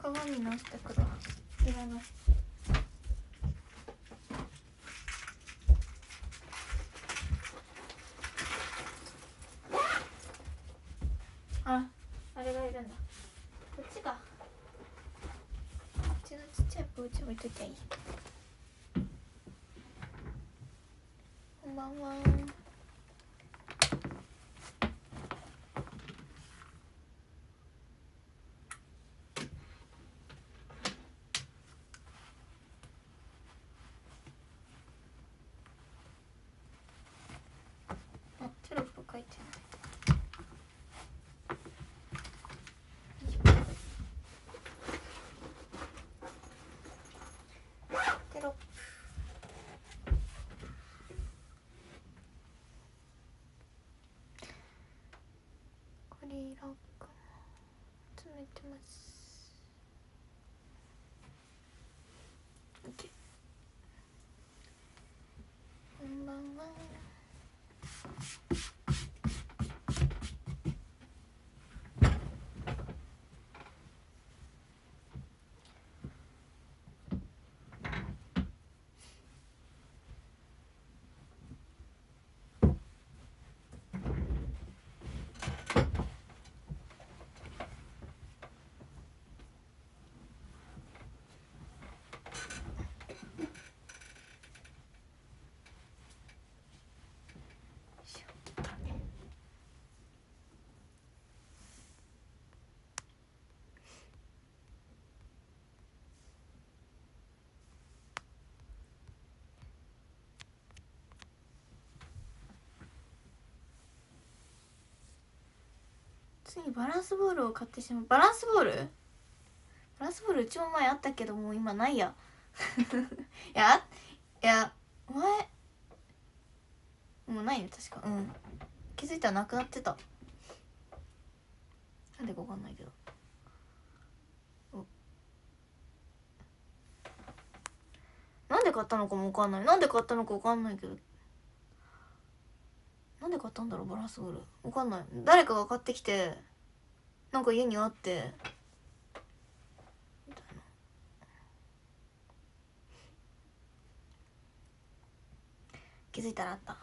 鏡直してくる。いらない。あ、あれがいるんだ。こっちが。こっちのちっちゃいポーチ置いといていい。こんばんは。こんばんは。ついにバランスボールを買ってしまう。バランスボール？バランスボールうちも前あったけどもう今ないや。いや前もうないね確か。うん。気づいたらなくなってた。なんでかわかんないけど。なんで買ったのかもわかんない。なんで買ったのかわかんないけど。なんで買ったんだろうバランスボール。わかんない。誰かが買ってきて、なんか家にあってみたいな。気づいたらあった。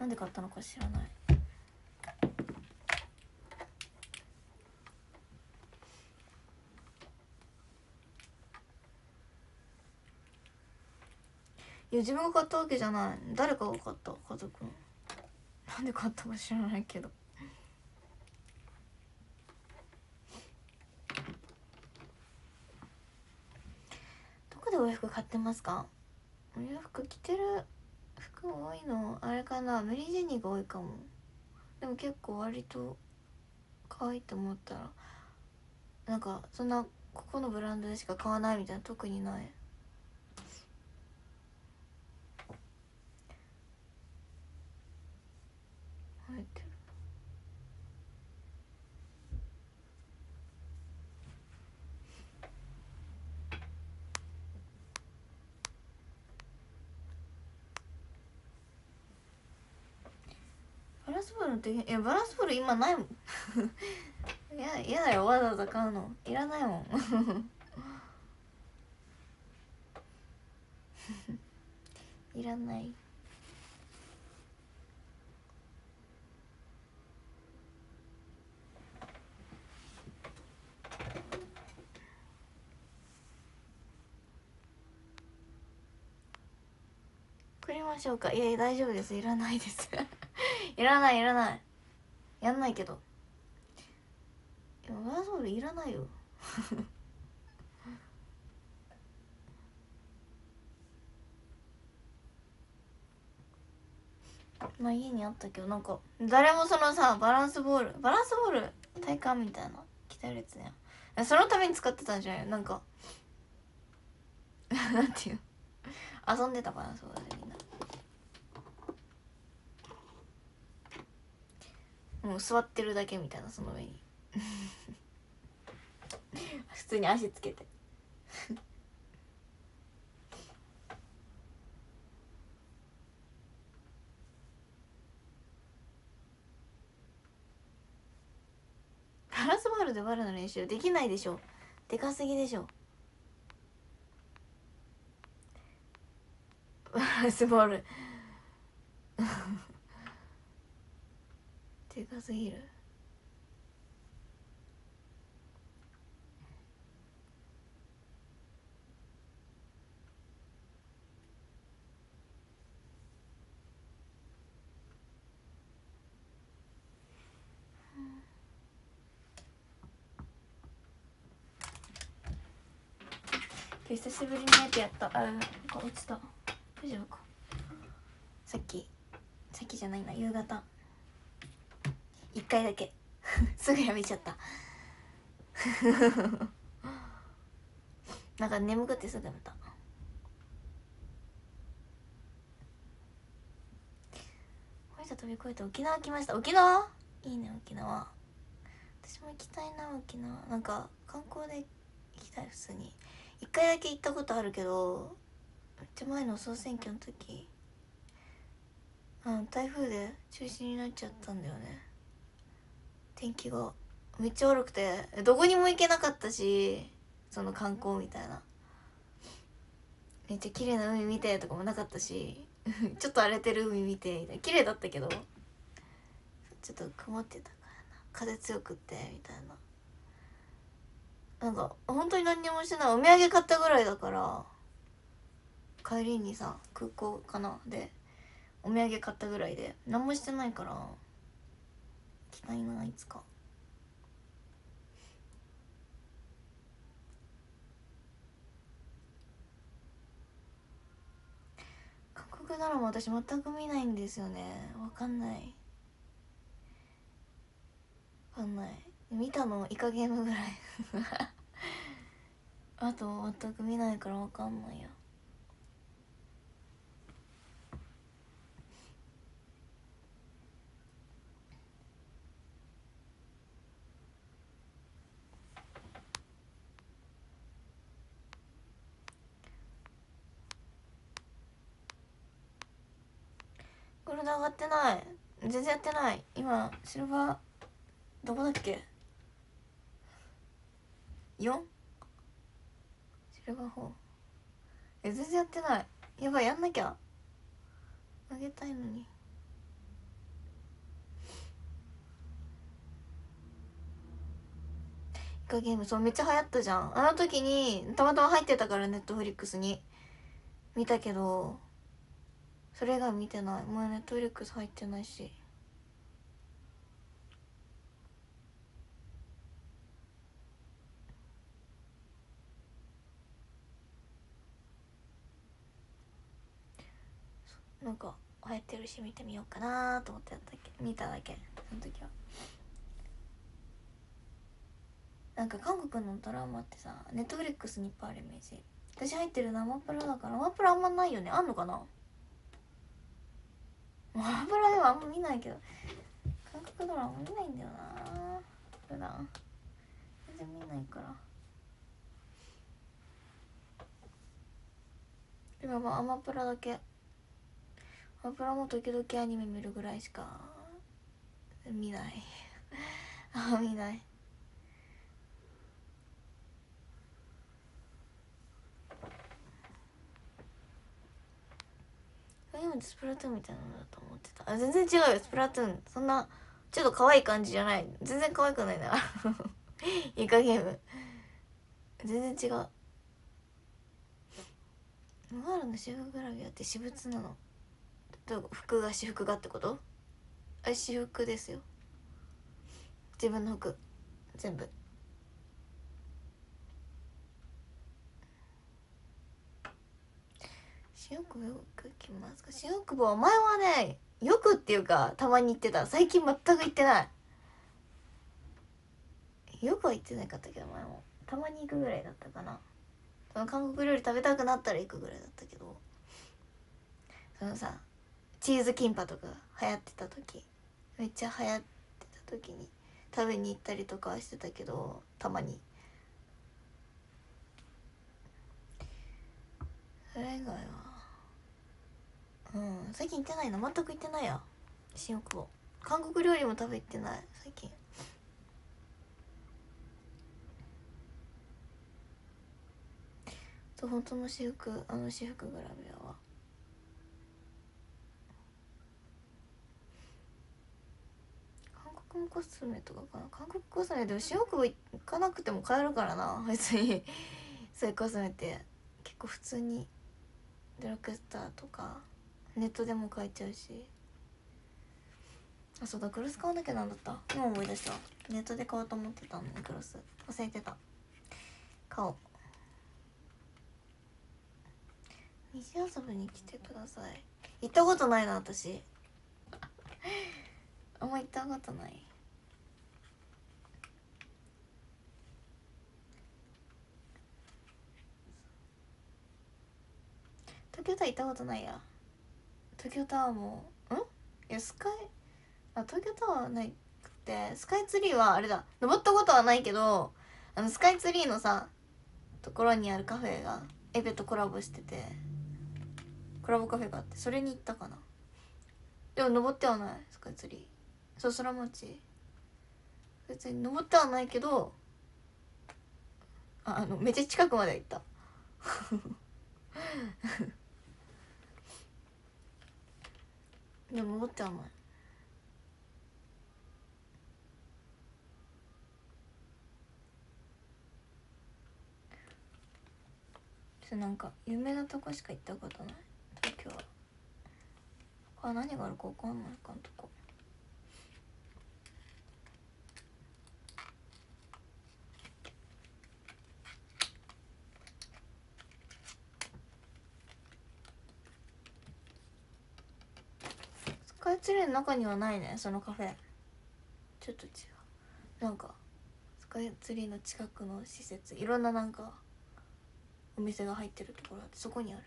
なんで買ったのか知らない。いや自分が買ったわけじゃない。誰かが買った。家族の。なんで買ったか知らないけど。どこでお洋服買ってますか？お洋服着てる服多いのあれかな。メリージェニーが多いかも。でも結構割と可愛いと思ったらなんかそんなここのブランドでしか買わないみたいな特にない。バランスボールっていやバランスボール今ないもん。いやだよわざわざ買うのいらないもん。いらない。くれましょうか。いや大丈夫です。いらないです。いらないやんないけど。いやバランスボールいらないよ。まあ家にあったけどなんか誰もそのさバランスボール体感みたいな着てるやつね。そのために使ってたんじゃないよ。なんかなんていう遊んでたバランスボールでみんな。もう座ってるだけみたいなその上に。普通に足つけて。ロでバルの練習できないでしょ。でかすぎでしょ。バランスボールでかすぎる。久しぶりにやってやった。あ、なんか落ちた。大丈夫か。さっきじゃないな、夕方1回だけすぐやめちゃったなんか眠くてすぐやめた。こいつ飛び越えて沖縄来ました。沖縄いいね。沖縄私も行きたいな。沖縄なんか観光で行きたい。普通に1回だけ行ったことあるけど、めっちゃ前の総選挙の時、台風で中止になっちゃったんだよね。天気がめっちゃ悪くてどこにも行けなかったし、その観光みたいなめっちゃ綺麗な海見てとかもなかったしちょっと荒れてる海見てみたいな。綺麗だったけどちょっと曇ってたからな、風強くってみたいな。なんか本当に何にもしてない。お土産買ったぐらいだから、帰りにさ空港かなでお土産買ったぐらいで何もしてないから、行きたいな、いつか。韓国ドラマ私全く見ないんですよね。わかんない。見たのイカゲームぐらいあと全く見ないから分かんないよ。ゴールド上がってない。全然やってない。今シルバーどこだっけ。4? シルバー4。全然やってない。やばい、やんなきゃ。あげたいのに。イカゲーム、そうめっちゃ流行ったじゃん。あの時にたまたま入ってたから、ネットフリックスに見たけど、それ以外見てない。もうネットフリックス入ってないし。なんか流行ってるし見てみようかなと思ってやっただけ、見ただけ。その時はなんか韓国のドラマってさネットフリックスにいっぱいあるイメージ。私入ってるのアマプラだから、アマプラあんまないよね。あんのかな。アマプラではあんま見ないけど、韓国ドラマ見ないんだよな普段。全然見ないから。今はアマプラだけ。アマプラも時々アニメ見るぐらいしか見ない見ない。今スプラトゥーンみたいなのだと思ってた。あ、全然違うよ。スプラトゥーンそんなちょっと可愛い感じじゃない。全然可愛くないなイカゲーム全然違う。ノガールのシフグラビアって私物なの。服が私服がってこと。あ、私服ですよ。自分の服全部。新大久保よく来ますか。新大久保は前はね、よくっていうかたまに行ってた。最近全く行ってない。よくは行ってなかったけど、前もたまに行くぐらいだったかな。その韓国料理食べたくなったら行くぐらいだったけど、そのさチーズキンパとか流行ってた時、めっちゃ流行ってた時に食べに行ったりとかしてたけど、たまに。それ以外は最近行ってないな。全く行ってないや新大久保。韓国料理も食べ行ってない最近。と本当の私服、あの私服グラビアは韓国のコスメとかかな。韓国コスメでも私服行かなくても買えるからな別にそういうコスメって結構普通にドラッグストアとかネットでも買えちゃうし。あ、そうだ、グロス買わなきゃなんだった。今思い出した。ネットで買おうと思ってたのにグロス忘れてた。買おう。西遊びに来てください。行ったことないな私あんま行ったことない。東京タワー行ったことないや。東京タワーもいやスカイ、あ、東京タワーはなくて、スカイツリーはあれだ、登ったことはないけど、スカイツリーのさところにあるカフェがエベとコラボしてて、コラボカフェがあって、それに行ったかな。でも登ってはない。スカイツリー、そう、空町別に登ってはないけど、めっちゃ近くまで行ったでも登ってはない。なんか有名なとこしか行ったことない。東京は他何があるか分かんないかんとこ。スカイツリーの中にはないね、そのカフェ。ちょっと違う。なんかスカイツリーの近くの施設、いろんななんかお店が入ってるところあって、そこにある。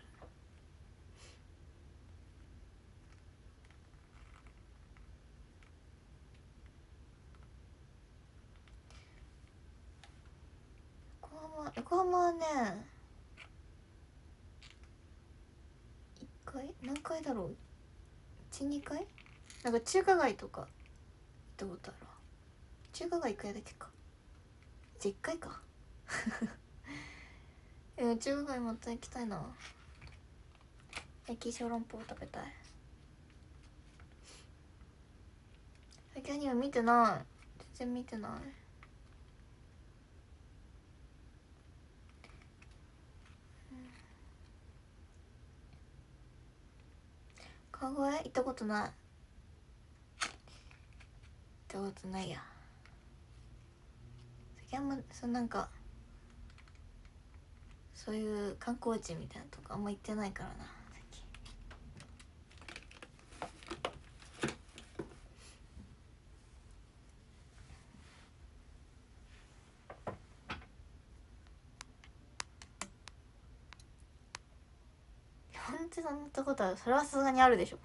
横浜はね、1階、何階だろう、1、2階、なんか中華街とか行ったことあるわ。中華街1階だけか。じゃあ1階か中華街また行きたいな。焼き小籠包食べたい。最近アニメ見てない。全然見てない。川越行ったことない。行ったことないや。最近あんまそう、なんかそういう観光地みたいなとこあんま行ってないからな。なんてそんなとことある。それはさすがにあるでしょ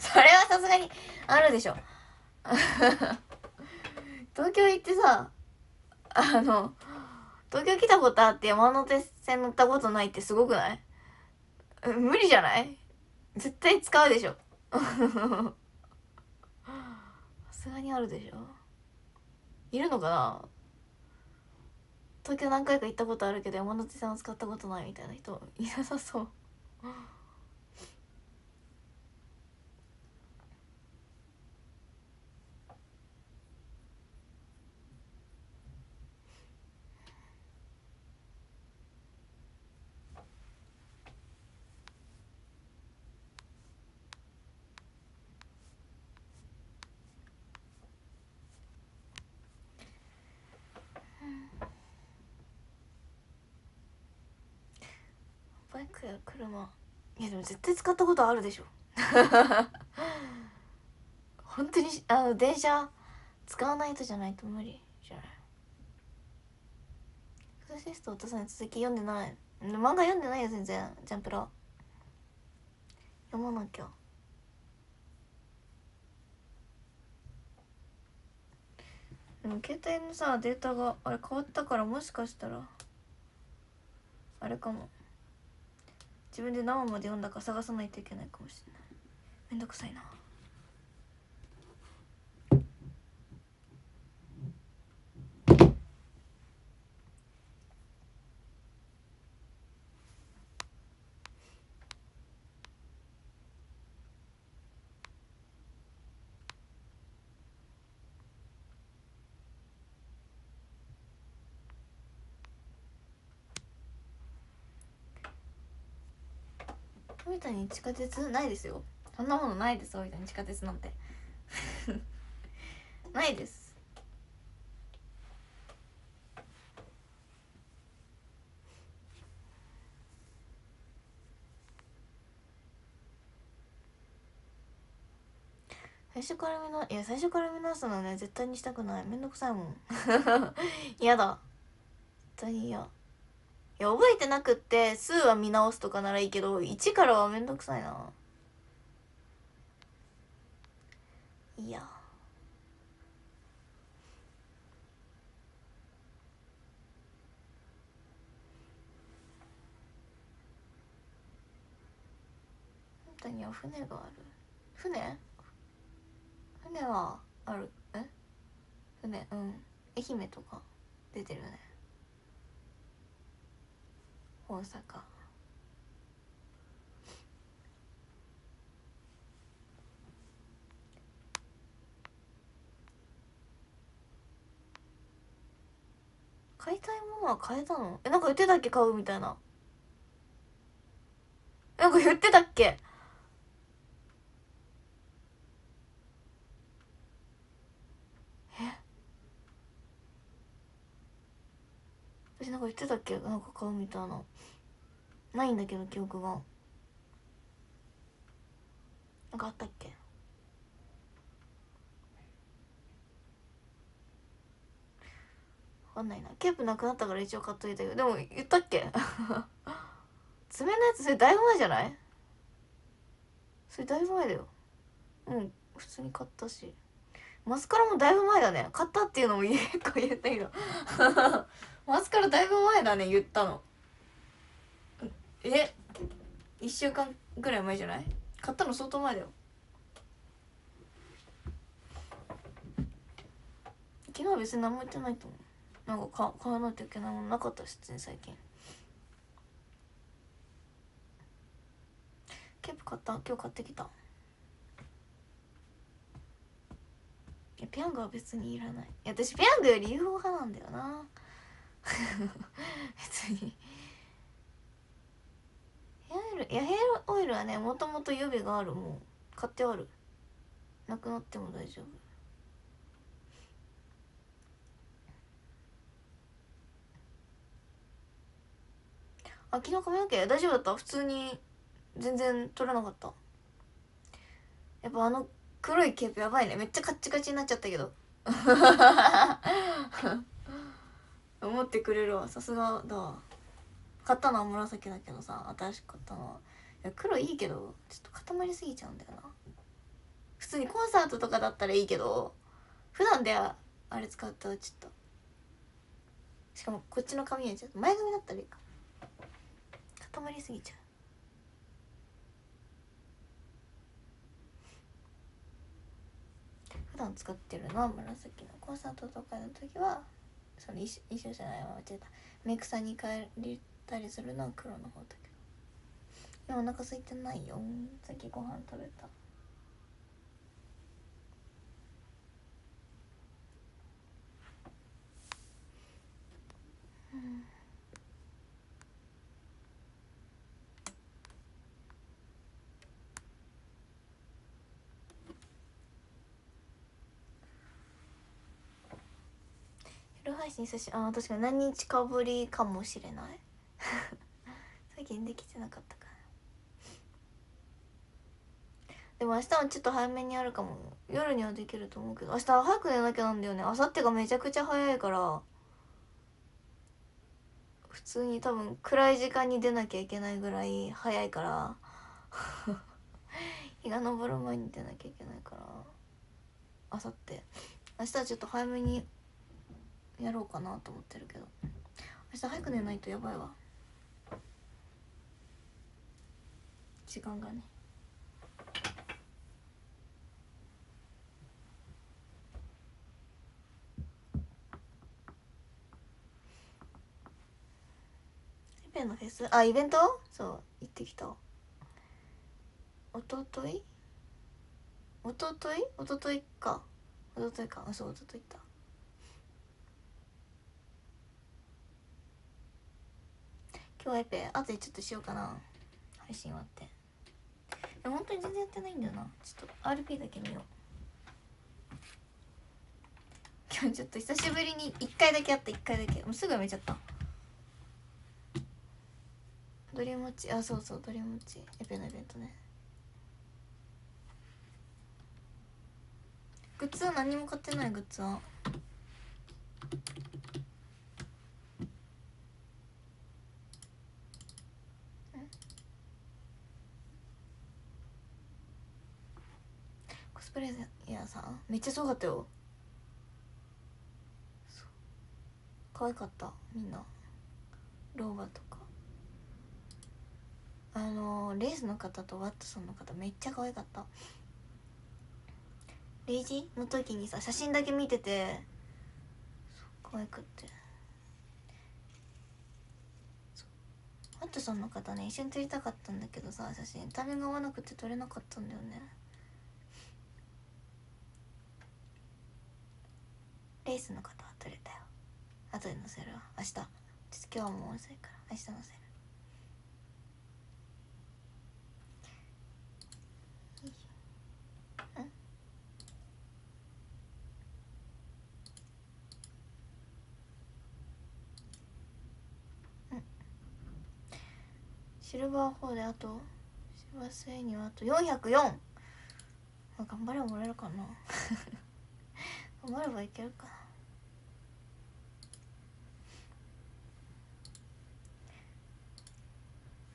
それはさすがにあるでしょ東京行ってさ、東京来たことあって山手線乗ったことないってすごくない？無理じゃない？絶対使うでしょさすがにあるでしょ。いるのかな、東京何回か行ったことあるけど山手線を使ったことないみたいな人いなさそう車。いやでも絶対使ったことあるでしょ本当に電車使わないとじゃないと無理じゃない。エクソシスト落とさない。続き読んでない。漫画読んでないよ全然。ジャンプラ読まなきゃ。でも携帯のさデータがあれ変わったから、もしかしたらあれかも。自分で何話まで読んだか探さないといけないかもしれない。めんどくさいな。富田に地下鉄ないですよ。そんなものないです。大分に地下鉄なんてないです。最初から見な、いや最初から見直すのはね絶対にしたくない。めんどくさいもん嫌だ、絶対に嫌。いや覚えてなくって数は見直すとかならいいけど、1からはめんどくさいな。いや本当には船がある。船はある。え船、うん、愛媛とか出てるね。大阪、買いたいものは買えたの？え、なんか言ってたっけ、買うみたいな、なんか言ってたっけ。私なんか言ってたっけ、なんか買うみたいな、ないんだけど記憶が。なんかあったっけ。わかんないな。ケープなくなったから一応買っといたけど、でも言ったっけ爪のやつ、それだいぶ前じゃない？それだいぶ前だよ。もう普通に買ったし、マスカラもだいぶ前だね。買ったっていうのも結構言ったけどマスカラだいぶ前だね、言ったの。え、1週間ぐらい前じゃない？買ったの相当前だよ。昨日別に何も言ってないと思う。なんか買わないといけないものなかったし、最近。ケープ買った？今日買ってきた。いやペヤングは別にいらない。いや私ペヤングより UFO 派なんだよな別にヘアオイル、いやヘアオイルはねもともと予備がある、もう買ってある、なくなっても大丈夫。あ、昨日髪の毛大丈夫だった？普通に全然取れなかった。やっぱあの黒いケープやばいね、めっちゃカッチカチになっちゃったけど思ってくれるわ、さすがだわ。買ったのは紫だけどさ、新しく買ったのは。いや黒いいけどちょっと固まりすぎちゃうんだよな。普通にコンサートとかだったらいいけど、普段であれ使うとちょっと、しかもこっちの髪はちょっと前髪だったらいいか、固まりすぎちゃう。普段使ってるのは紫の、コンサートとかの時はその衣装じゃないわ、間違えた、メイクさんに変えたりするのは黒の方だけど。今お腹空いてないよ、さっきご飯食べた。うん配信久し、あ、確かに何日かぶりかもしれない最近できてなかったから。でも明日はちょっと早めにやるかも。夜にはできると思うけど、明日早く寝なきゃなんだよね。明後日がめちゃくちゃ早いから、普通に多分暗い時間に出なきゃいけないぐらい早いから日が昇る前に出なきゃいけないから、明後日、明日はちょっと早めにやろうかなと思ってるけど、明日早く寝ないとやばいわ、時間がね。ペペのフェス、あ、イベント、そう行ってきた。おとといか、あ、そう、おととい行った。今日はエペ、あとでちょっとしようかな、配信終わって。本当に全然やってないんだよな。ちょっと RP だけ見よう。今日ちょっと久しぶりに1回だけあった。1回だけもうすぐやめちゃった。ドリームチ、あ、そうそう、ドリームチエペのイベントね。グッズは何も買ってない。グッズはコスプレイヤーさんめっちゃすごかったよ。可愛かったみんな。ローガとかレースの方とワットソンの方めっちゃ可愛かった。レイジの時にさ写真だけ見てて可愛くって、ワットソンの方ね一緒に撮りたかったんだけどさ、写真タイミング合わなくて撮れなかったんだよね。レースの方は撮れたよ。後で載せるわ。明日。ちょっと今日はもう遅いから明日載せる。シルバー4であとシルバースにはあと404。頑張ればもらえるかな。頑張ればいけるかな。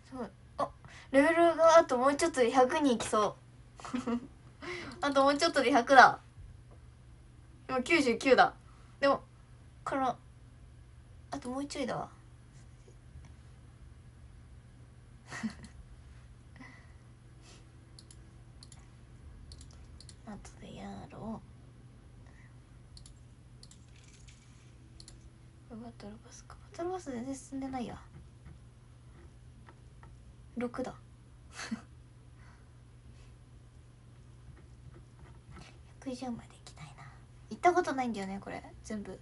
すごい。あ、レベルがあともうちょっとで100にいきそう。あともうちょっとで100だ。今99だ。でもからあともうちょいだわ。あとでやろう。バトルバスか。バトルバス全然進んでないや。6だ。110まで行きたいな。行ったことないんだよねこれ全部。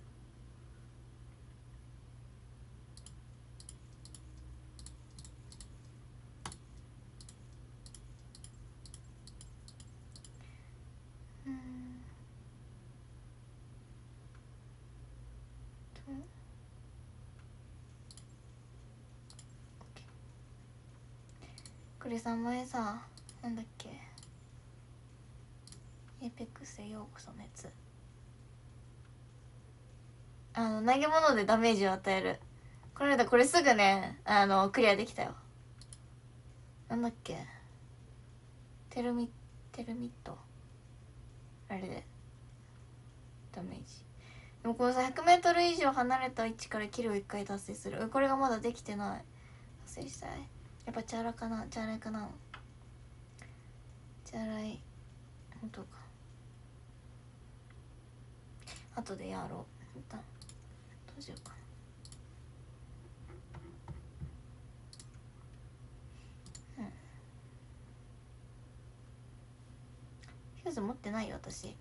これさ前さなんだっけエーペックスでようこそのやつ、投げ物でダメージを与える。この間これすぐねクリアできたよ。なんだっけテルミットあれでダメージ。でもこのさ 100m 以上離れた位置からキルを1回達成する。これがまだできてない。達成したい。やっぱチャラかな、チャラいかな、チャラい。本当か。あとでやろう。どうしようかな。フューズ持ってないよ私。持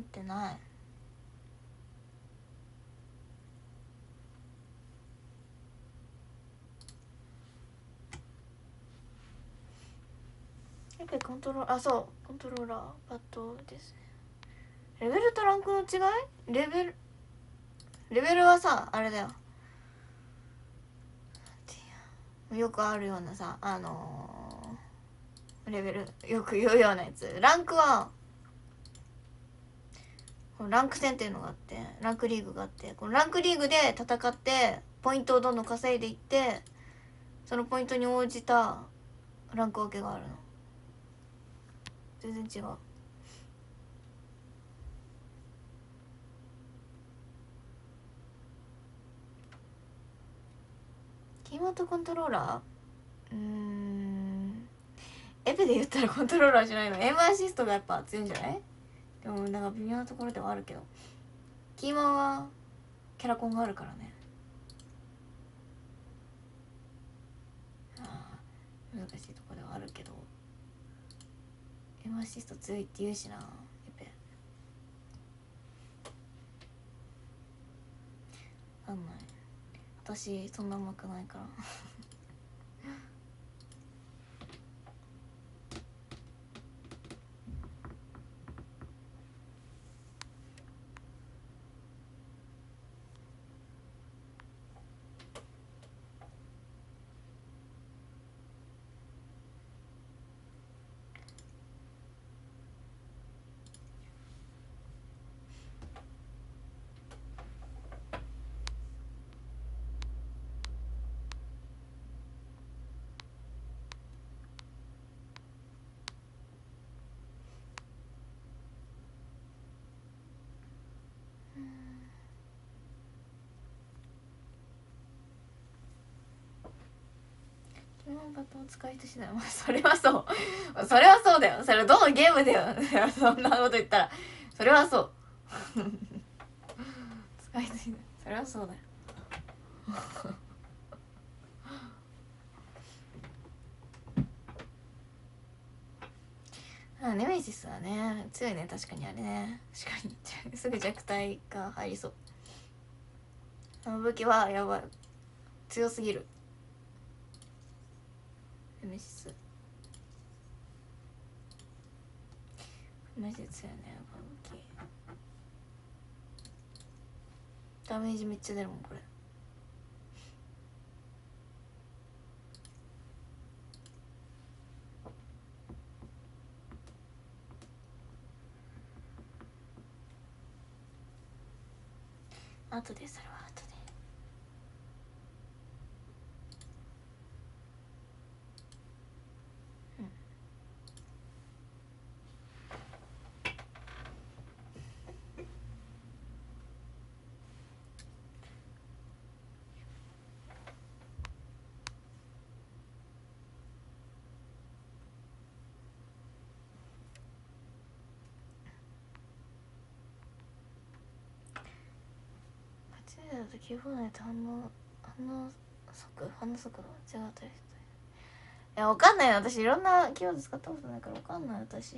ってない。やっぱりコントローラー、あ、そうコントローラーパッドですね。レベルとランクの違い。レベルはさあれだよ、よくあるようなさレベルよく言うようなやつ。ランクはこのランク戦っていうのがあって、ランクリーグがあって、このランクリーグで戦ってポイントをどんどん稼いでいって、そのポイントに応じたランク分けがあるの。全然違う。キーボードコントローラー、エペで言ったらコントローラーじゃないの。エムアシストがやっぱ強いんじゃない。でもなんか微妙なところではあるけど、キーマはキャラコンがあるからね。ああ難しいところではあるけど、エムアシスト強いって言うしな。エペわかんない。私そんなうまくないからバトン使いとしない。それはそうそれはそうだよ。それはどのゲームだよそんなこと言ったらそれはそう使いとしない。それはそうだよあ、ネメシスはね強いね。確かにあれね、確かにすぐ弱体が入りそう。あの武器はやばい、強すぎる。ネメシスよね。ダメージめっちゃ出るもんこれ。あとでそれはあとで。キーボードで反応速度違うという人。いやわかんないな、私いろんなキーボード使ったことないからわかんない。私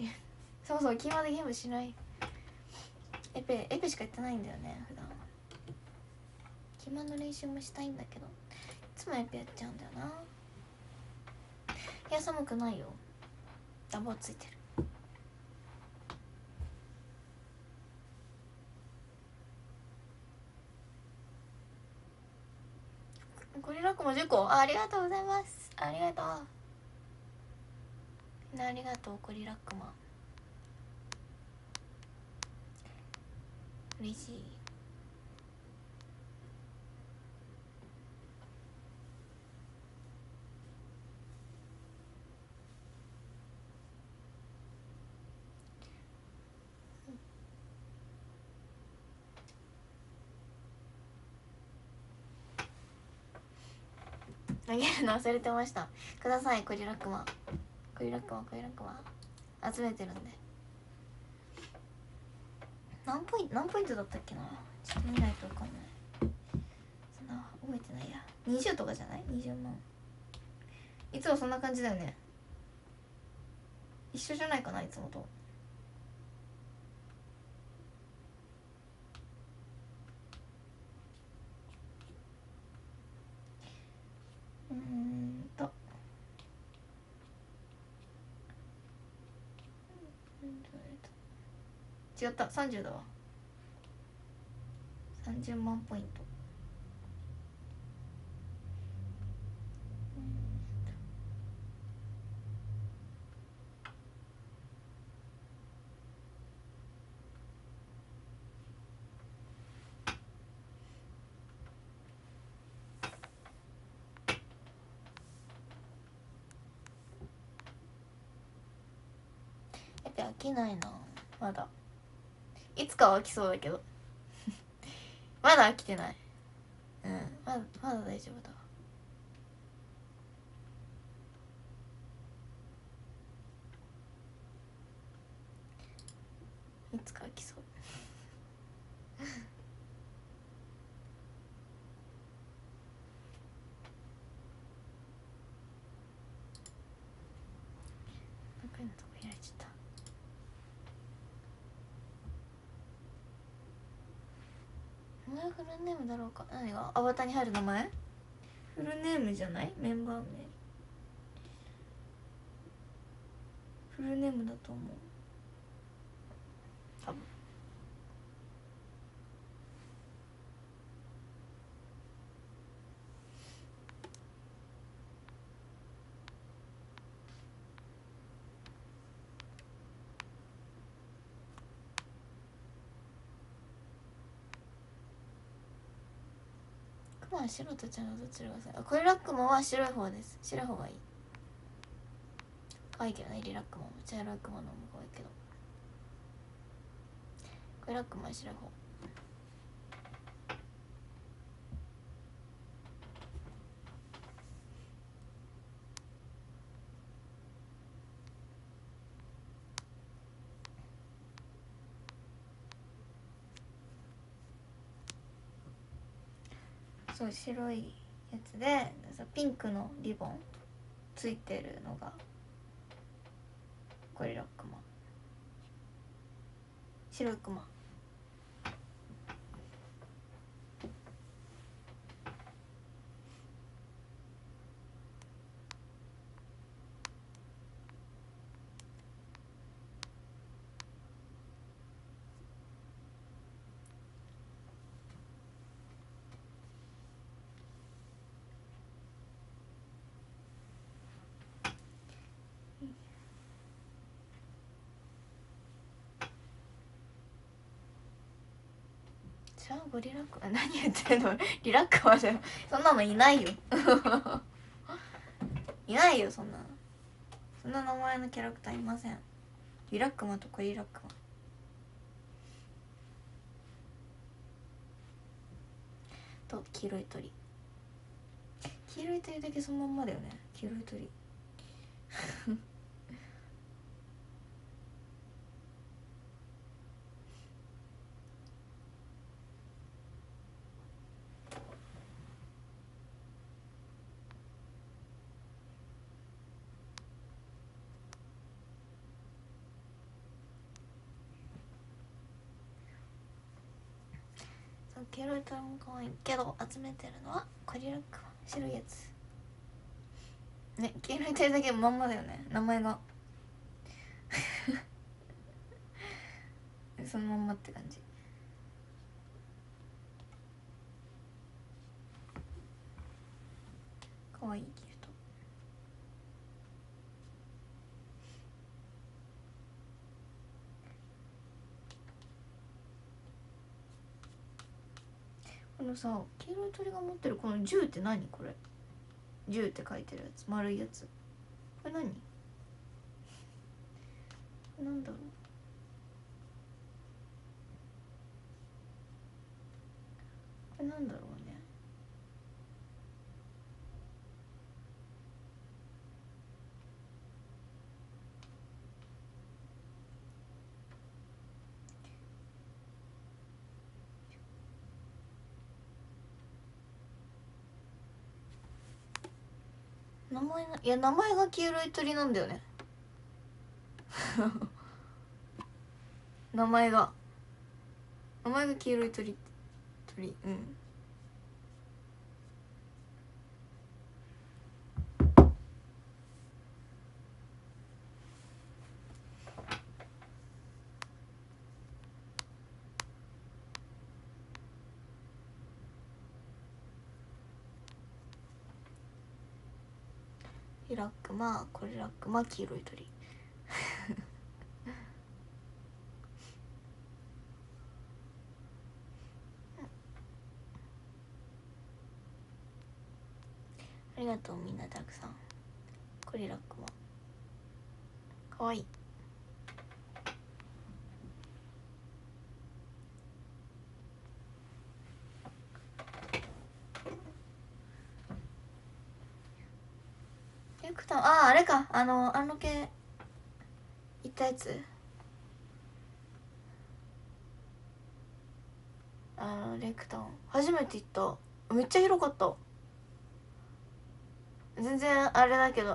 そもそもキーボードゲームしない。エペしかやってないんだよね普段。キーマの練習もしたいんだけどいつもエペやっちゃうんだよな。いや寒くないよ、暖房ついてる。ゴリラクも10個ありがとうございます。ありがとうみんな、ありがとうゴリラクマ、嬉しい。投げるの忘れてました。ください。コリラクマ集めてるんで。何ポイントだったっけな、ちょっと見ないと分かんない。そんな覚えてないや。20とかじゃない？ 20 万。いつもそんな感じだよね。一緒じゃないかな、いつもと。違った、30だわ。30万ポイント。飽きないな、まだ。いつかは飽きそうだけどまだ飽きてない。うん、まだ大丈夫だわ。いつか飽きそうフルネームだろうか。何がアバターに入る名前？フルネームじゃない？メンバー名。フルネームだと思う。多分。クマは白と茶のどちらがさ、あ、これリラックマは白い方です。白い方がいい。可愛いけどね、リラックマも茶色いクマのも可愛いけど。ブラックマシラホそう白いやつでピンクのリボンついてるのがゴリラクマ白いクマゴリラクマ何言ってんのリラックマだよそんなのいないよいないよそんな名前のキャラクターいませんリラックマとかリラックマと黄色い鳥黄色い鳥だけそのまんまだよね黄色い鳥黄色い鳥も可愛いけど集めてるのはゴリラクマ白いやつね黄色い鳥だけまんまだよね名前がそのまんまって感じ可愛いけどこのさ、黄色い鳥が持ってるこの銃って何これ銃って書いてるやつ丸いやつこれ何なんだろうこれなんだろうね名前ないや名前が黄色い鳥なんだよね名前が黄色い鳥うんリラックマ、これリラックマ、黄色い鳥ありがとうみんなたくさんこれリラックマかわいいあれかあの系行ったやつレクタン初めて行っためっちゃ広かった全然あれだけど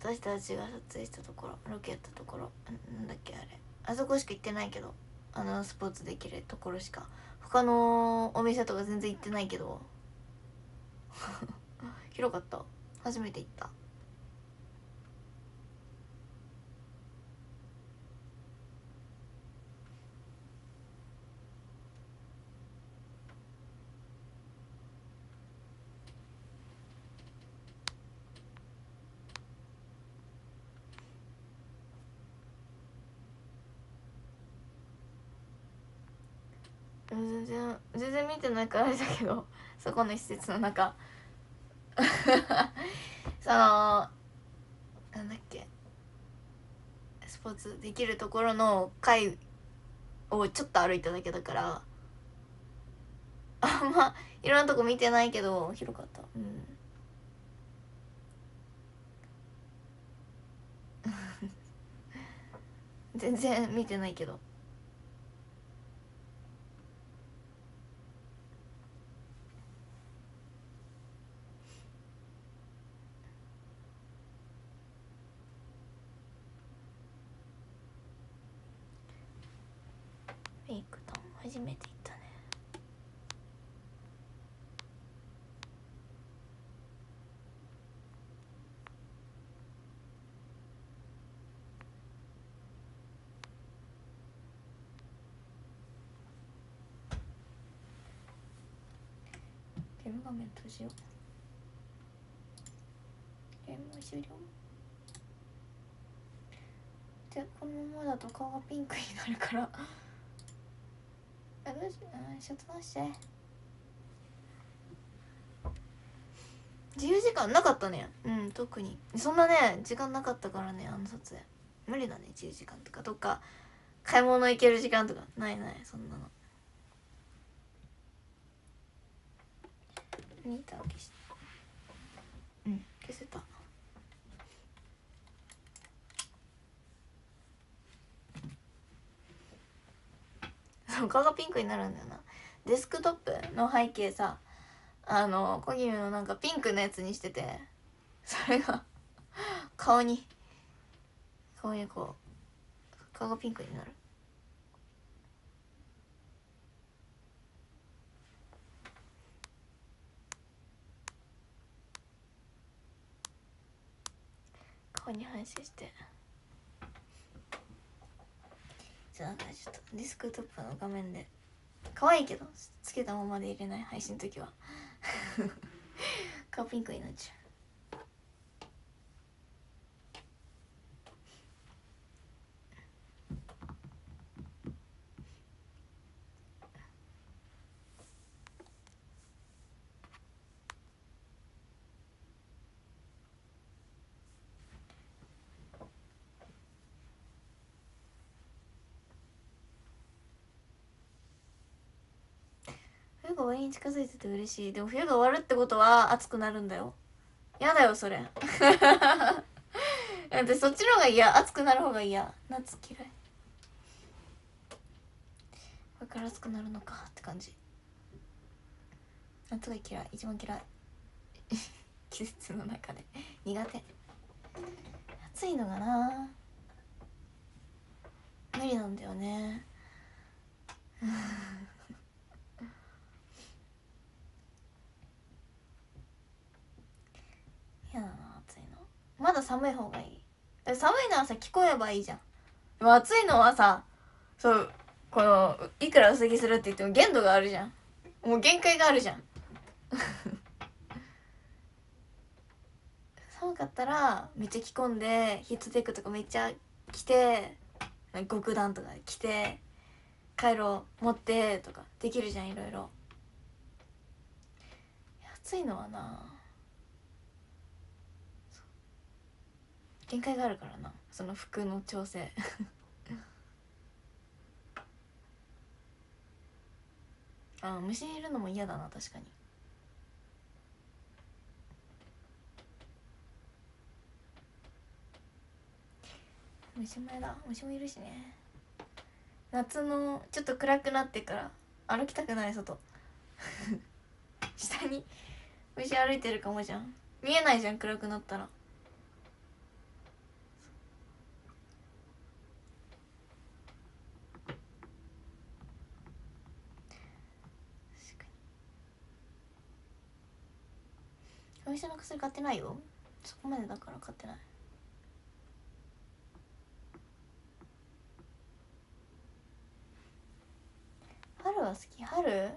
私たちが撮影したところロケやったところなんだっけあれあそこしか行ってないけどスポーツできるところしか、他のお店とか全然行ってないけど広かった、初めて行った。全然見てないからあれだけど、そこの施設の中そのなんだっけ、スポーツできるところの階をちょっと歩いただけだから、あんまいろんなとこ見てないけど広かった。うん。全然見てないけど。初めて行ったね。ゲーム画面閉じよう。ゲーム終了。で、このままだと顔がピンクになるからシャツ出して。自由時間なかったね。うん、特にそんなね時間なかったからね、あの撮影無理だね。自由時間とかどっか買い物行ける時間とかないない、そんなの。モニター消した。うん、消せた。顔がピンクになるんだよな。デスクトップの背景さ、コギミのなんかピンクのやつにしてて、それが顔にこう顔がピンクになる。顔に反射して、なんかちょっとデスクトップの画面で可愛いけどつけたままで入れない、配信の時は顔ピンクになっちゃう。終わりに近づいてて嬉しい。でも冬が終わるってことは暑くなるんだよ。やだよそれでそっちの方が嫌、暑くなる方が嫌。夏嫌い。これから暑くなるのかって感じ。夏が嫌い、一番嫌い季節の中で苦手。暑いのがな無理なんだよね嫌だな暑いの。まだ寒い方がいい。寒いのはさ着込めばいいじゃん。でも暑いのはさ、そう、このいくら薄着するって言っても限度があるじゃん。もう限界があるじゃん寒かったらめっちゃ着込んで、ヒットテックとかめっちゃ着て、極暖とか着てカイロ持ってとかできるじゃん、いろいろ。暑いのはな限界があるからな、その服の調整あ、虫いるのも嫌だな、確かに。虫も嫌だ、虫もいるしね。夏のちょっと暗くなってから歩きたくない外下に虫歩いてるかもじゃん。見えないじゃん暗くなったら。お店の薬買ってないよ。そこまでだから買ってない。春は好き。春、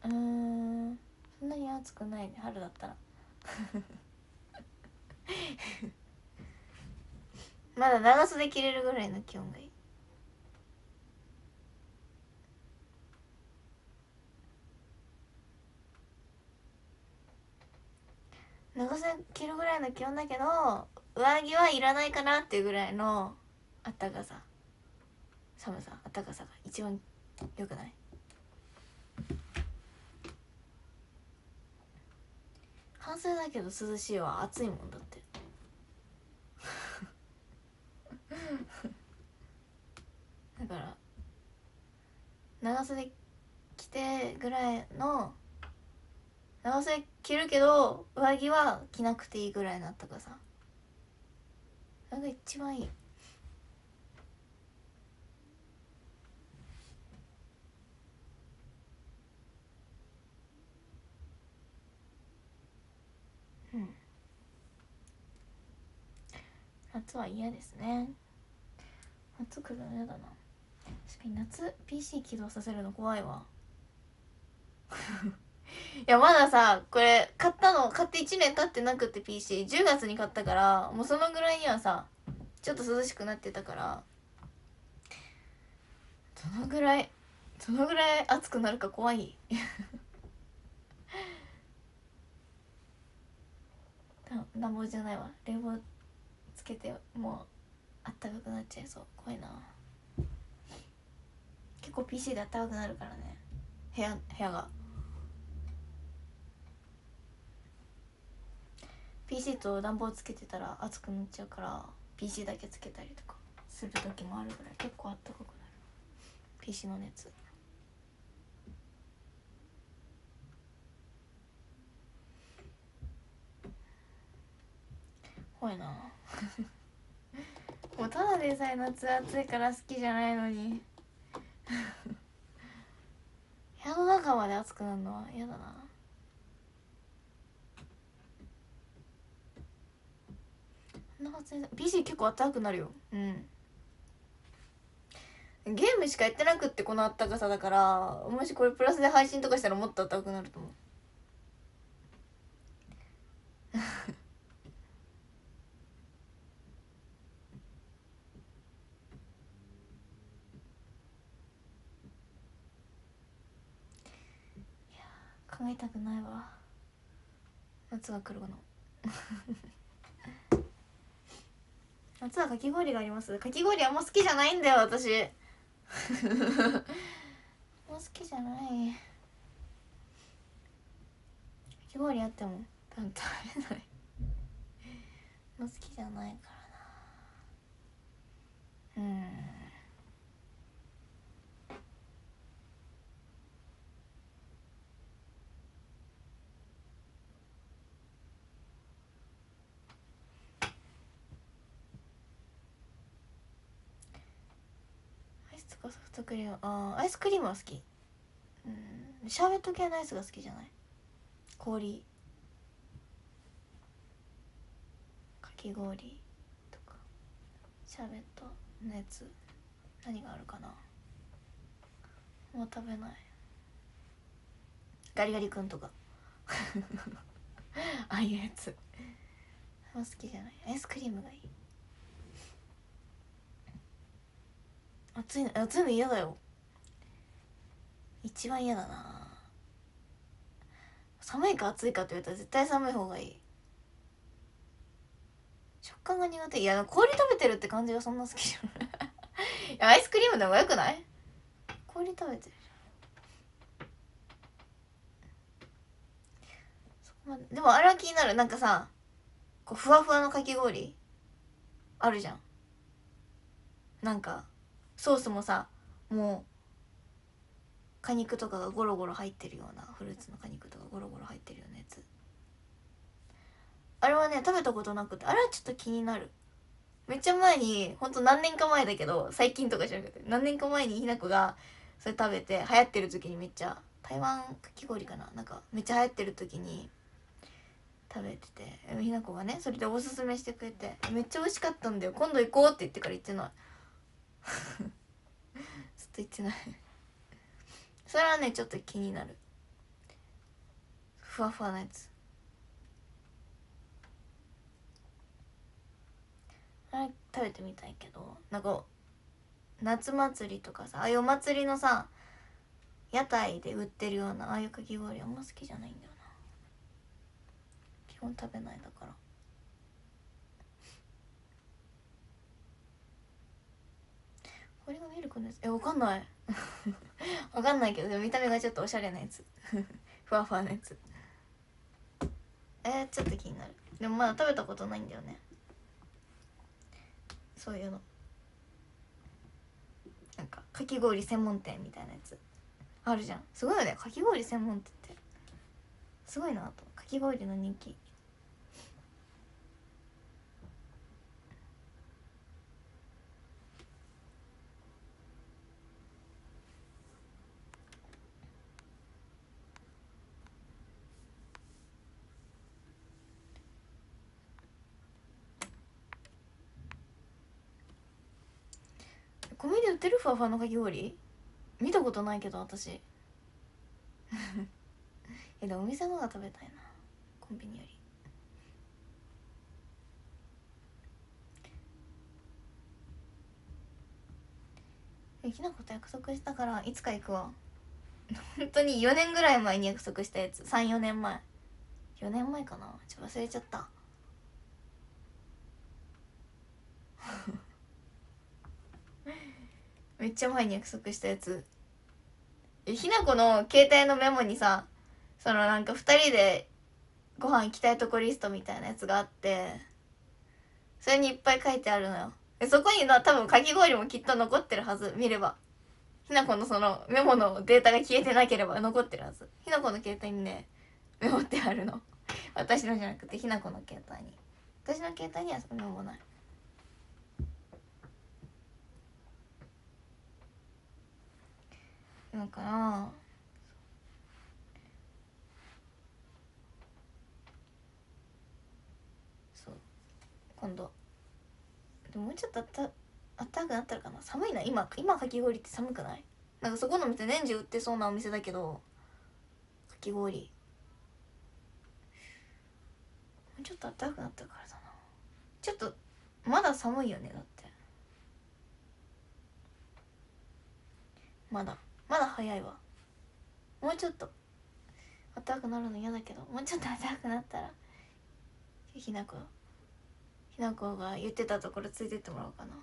そんなに暑くないね、春だったらまだ長袖着れるぐらいの気温がいい。長袖着るぐらいの気温だけど上着はいらないかなっていうぐらいのあったかさ、寒さ、あったかさが一番良くない？半袖だけど涼しいは暑いもんだってだから長袖着てぐらいの、長袖着るけど上着は着なくていいぐらいのあったかさ、それが一番いい。夏は嫌ですね。夏来るの嫌だな。確かに夏 PC 起動させるの怖いわいやまださ、これ買って1年経ってなくて PC10 月に買ったから、もうそのぐらいにはさちょっと涼しくなってたから、どのぐらい暑くなるか怖い暖房じゃないわ、冷房つけてもうあったかくなっちゃいそう。怖いな。結構 PC であったかくなるからね、部屋が。PC と暖房つけてたら暑くなっちゃうから PC だけつけたりとかする時もあるぐらい結構あったかくなる PC の熱。怖いなもうただでさえ夏暑いから好きじゃないのに部屋の中まで暑くなるのは嫌だな。PC 結構あったかくなるよ。うん、ゲームしかやってなくってこのあったかさだから、もしこれプラスで配信とかしたらもっとあったかくなると思ういや考えたくないわ、夏が来るの夏はかき氷があります。かき氷はもう好きじゃないんだよ私もう好きじゃない。かき氷あっても多分食べないもう好きじゃないからな。うん、ソフトクリーム、あーアイスクリームは好き。うん、シャーベット系のアイスが好きじゃない。氷、かき氷とかシャーベットのやつ、何があるかな。もう食べない。ガリガリ君とかああいうやつもう好きじゃない。アイスクリームがいい。暑いの嫌だよ、一番嫌だな。寒いか暑いかって言われたら絶対寒い方がいい。食感が苦手。いや氷食べてるって感じがそんな好きじゃないいやアイスクリームの方がよくない？氷食べてるじゃん。そこまで。でもあれは気になる。なんかさこうふわふわのかき氷あるじゃん。なんかソースもさもう果肉とかがゴロゴロ入ってるような、フルーツの果肉とかゴロゴロ入ってるようなやつ、あれはね食べたことなくて、あれはちょっと気になる。めっちゃ前に、ほんと何年か前だけど、最近とかじゃなくて何年か前にひなこがそれ食べて、流行ってる時にめっちゃ台湾かき氷かな、なんかめっちゃ流行ってる時に食べてて、ひなこがねそれでおすすめしてくれて、めっちゃ美味しかったんだよ今度行こうって言ってから行ってないずっと行ってないそれはねちょっと気になる、ふわふわなやつ。あれ食べてみたいけど、なんか夏祭りとかさ、ああいうお祭りのさ屋台で売ってるようなああいうかき氷あんま好きじゃないんだよな、基本食べないだから。氷がミルクのやつ、え、わかんないわかんないけど、でも見た目がちょっとおしゃれなやつふわふわなやつ、ちょっと気になる。でもまだ食べたことないんだよねそういうの、なんかかき氷専門店みたいなやつあるじゃん、すごいよねかき氷専門店って、すごいなと。かき氷の人気、コミで売ってるふわふわのかき氷見たことないけど私でもお店の方が食べたいなコンビニより。きなこと約束したからいつか行くわ本当に4年ぐらい前に約束したやつ、3,4 年前、4年前かな、ちょっと忘れちゃっためっちゃ前に約束したやつ。ひなこの携帯のメモにさ、そのなんか2人でご飯行きたいとこリストみたいなやつがあって、それにいっぱい書いてあるのよ。そこに多分かき氷もきっと残ってるはず、見ればひなこのそのメモのデータが消えてなければ残ってるはず。ひなこの携帯にねメモってあるの私のじゃなくてひなこの携帯に。私の携帯にはメモない。だからそう、今度でももうちょっとあったかくなったらかな。寒いな今かき氷って寒くない？なんかそこの店年中売ってそうなお店だけど、かき氷もうちょっとあったかくなったからだな。ちょっとまだ寒いよね、だってまだ早いわ。もうちょっと暖かくなるの嫌だけど、もうちょっと暖かくなったらひなこが言ってたところついてってもらおうかな。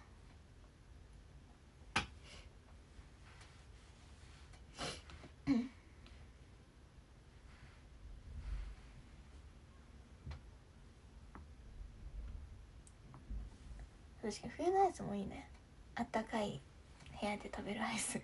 確かに冬のアイスもいいね、あったかい部屋で食べるアイス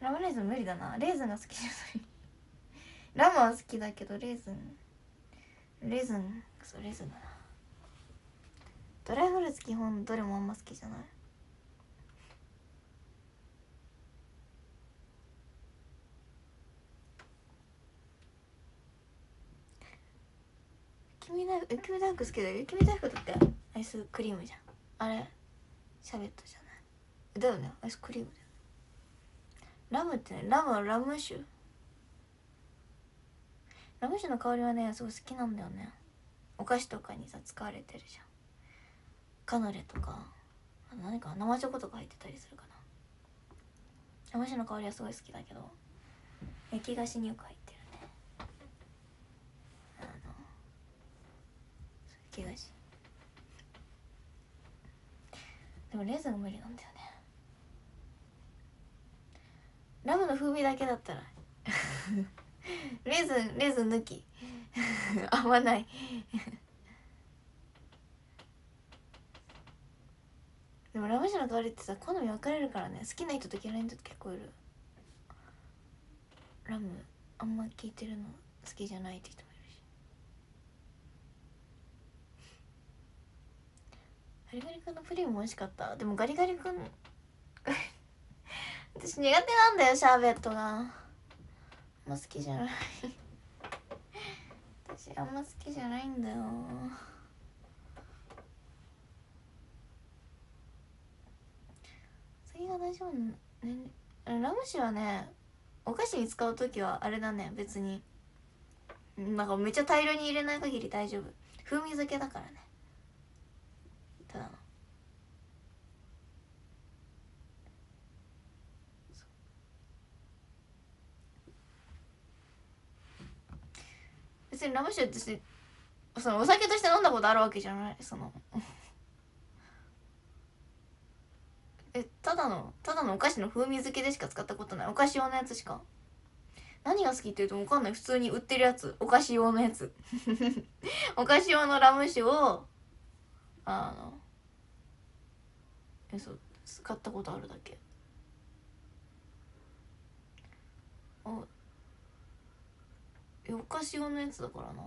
ラムレーズン無理だな、レーズンが好きじゃないラムは好きだけどレーズンそうレーズンだな。ドライフルーツ基本どれもあんま好きじゃない。雪見大福好きだよ。雪見大福だってアイスクリームじゃん、あれシャベットじゃないだよね、アイスクリームだよ。ラムってね、ラムはラム酒の香りはねすごい好きなんだよね。お菓子とかにさ使われてるじゃん、カヌレとか何か生チョコとか入ってたりするかな。ラム酒の香りはすごい好きだけど焼き菓子によく入ってるね、焼き菓子。でもレーズン無理なんだよね、ラムの風味だけだったらレーズン抜き合わないでもラム酒の香りってさ好み分かれるからね、好きな人と嫌いな人結構いる。ラムあんま聞いてるの好きじゃないって人もいるし、ガリガリ君のプリンも美味しかった。でもガリガリ君私苦手なんだよ、シャーベットがあんま好きじゃない私あんま好きじゃないんだよ。次が大丈夫ね。ラム酒はね、お菓子に使うときはあれだね、別になんかめっちゃ大量に入れない限り大丈夫。風味付けだからね、ただの。別にラム酒ってそのお酒として飲んだことあるわけじゃない、そのただのお菓子の風味付けでしか使ったことない。お菓子用のやつしか。何が好きって言うと分かんない、普通に売ってるやつ、お菓子用のやつお菓子用のラム酒をそう使ったことあるだけ。お菓子用のやつだからな、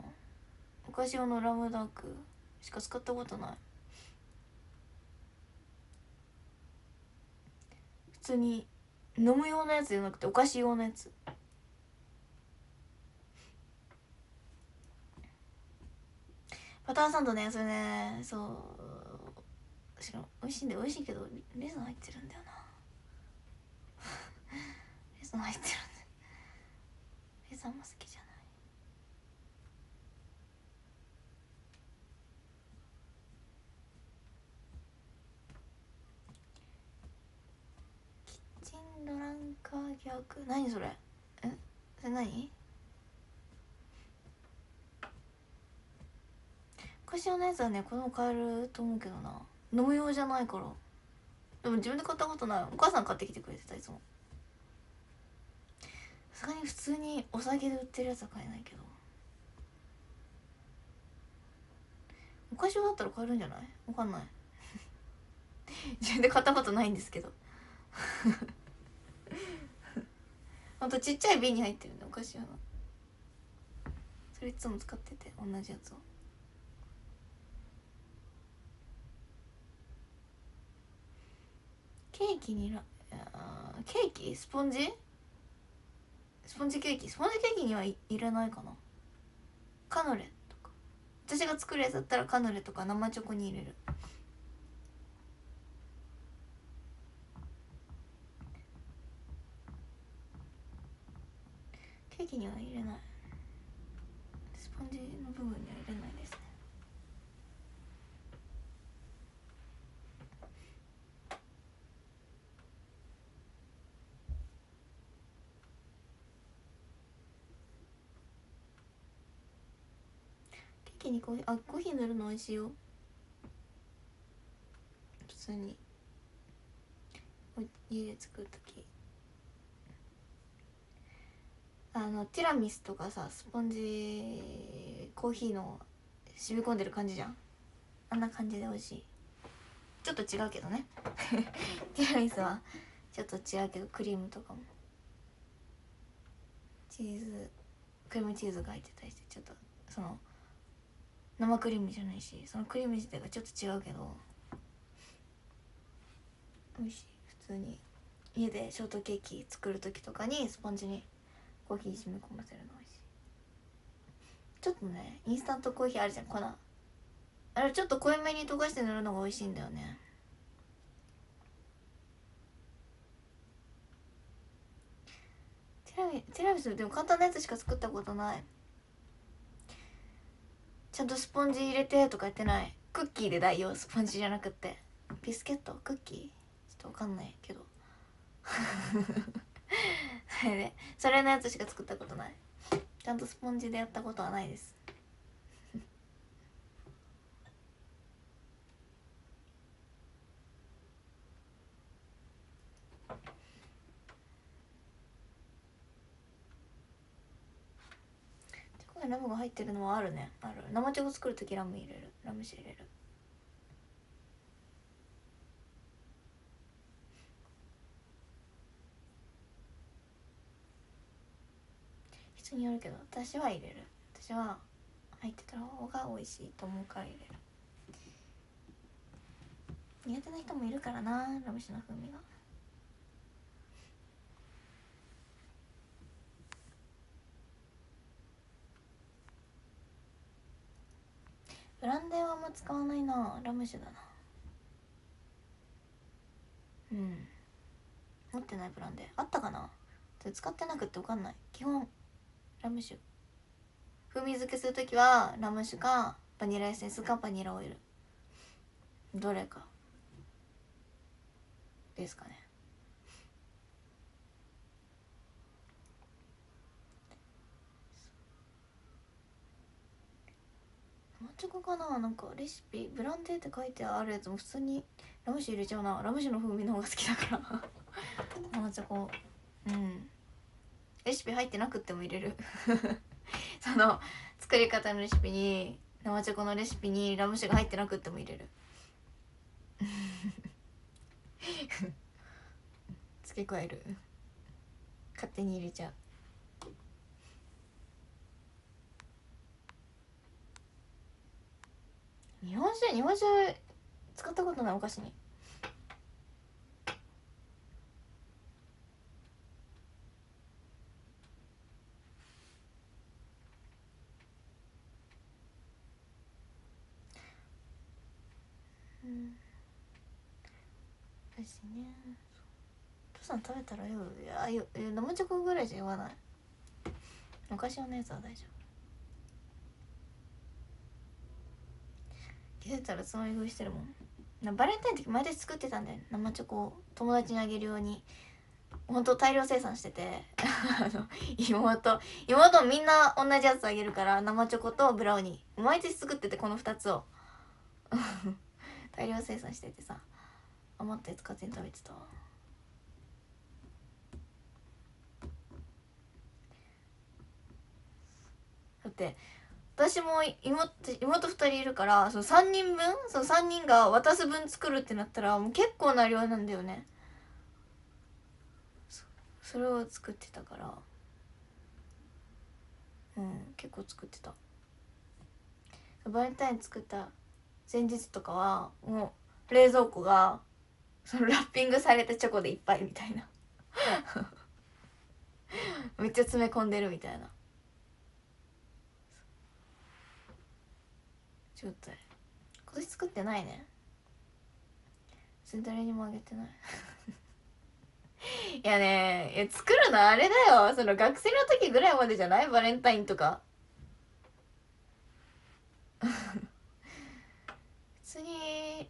お菓子用のラムダークしか使ったことない。普通に飲む用のやつじゃなくてお菓子用のやつ。バターサンドね、それね、そう美味しいんで、美味しいけどレーズン入ってるんだよなレーズン入ってるんだよ、レーズンあんま好きじゃない。キッチンドランカー逆、何それ、それ何？昔のやつはね、この買えると思うけどな、飲む用じゃないから。でも自分で買ったことない、お母さん買ってきてくれてた、いつも。さすがに普通にお酒で売ってるやつは買えないけど、お菓子だったら買えるんじゃない？わかんない自分で買ったことないんですけどほんとちっちゃい瓶に入ってるんだ、お菓子はな。それいつも使ってて、同じやつを。ケーキにケーキスポンジ？スポンジケーキ、スポンジケーキには入れないかな。カヌレとか、私が作るやつだったらカヌレとか生チョコに入れる。ケーキには入れない、スポンジの部分には入れないですね。コーヒー塗るの美味しいよ、普通に家で作るとき。ティラミスとかさ、スポンジコーヒーの染み込んでる感じじゃん、あんな感じで美味しい。ちょっと違うけどねティラミスはちょっと違うけど、クリームとかもチーズ、クリームチーズが入ってたりして、ちょっとその生クリームじゃないし、そのクリーム自体がちょっと違うけど美味しい。普通に家でショートケーキ作る時とかにスポンジにコーヒー染み込ませるの美味しい。ちょっとね、インスタントコーヒーあるじゃん、粉、あれちょっと濃いめに溶かして塗るのが美味しいんだよね。ティラミスでも簡単なやつしか作ったことない。ちゃんとスポンジ入れてとかやってない。クッキーで代用、スポンジじゃなくてビスケット、クッキー、ちょっとわかんないけどそれでそれのやつしか作ったことない。ちゃんとスポンジでやったことはないですラムが入ってるのはあるね、ある。生チョコ作るときラム入れる、ラム酒入れる。人によるけど私は入れる、私は入ってた方が美味しいと思うから入れる。苦手な人もいるからな、ラム酒の風味が。ブランデーはあんま使わないな、ラム酒だな。うん、持ってないブランデーあったかな、それ使ってなくって分かんない。基本ラム酒、風味付けするときはラム酒かバニラエッセンスかバニラオイル、どれかですかね。もうちょこかな、なんかレシピブランデーって書いてあるやつも普通にラム酒入れちゃうな。ラム酒の風味の方が好きだからもうちょこ、うん、レシピ入ってなくっても入れるその作り方のレシピに、生チョコのレシピにラム酒が入ってなくっても入れる付け加える、勝手に入れちゃう。日本酒、日本酒使ったことない、お菓子に。私ね、お父さん食べたらよ、いやよ、生チョコぐらいじゃ言わない。お菓子用のやつは大丈夫。気づいたらつまみ食いしてるもん。バレンタインの時毎年作ってたんだよ、生チョコを友達にあげるように。ほんと大量生産してて妹みんな同じやつあげるから、生チョコとブラウニー毎年作ってて、この2つを大量生産しててさ、余ったやつ勝手に食べてた。だって私も 妹2人いるから、その3人分、その3人が渡す分作るってなったらもう結構な量なんだよね。 それを作ってたから、うん、結構作ってた。バレンタイン作った前日とかはもう冷蔵庫がそのラッピングされたチョコでいっぱいみたいなめっちゃ詰め込んでるみたいな状態。今年作ってないね、全然誰にもあげてないいやね、いや作るのあれだよ、その学生の時ぐらいまでじゃない、バレンタインとか普通に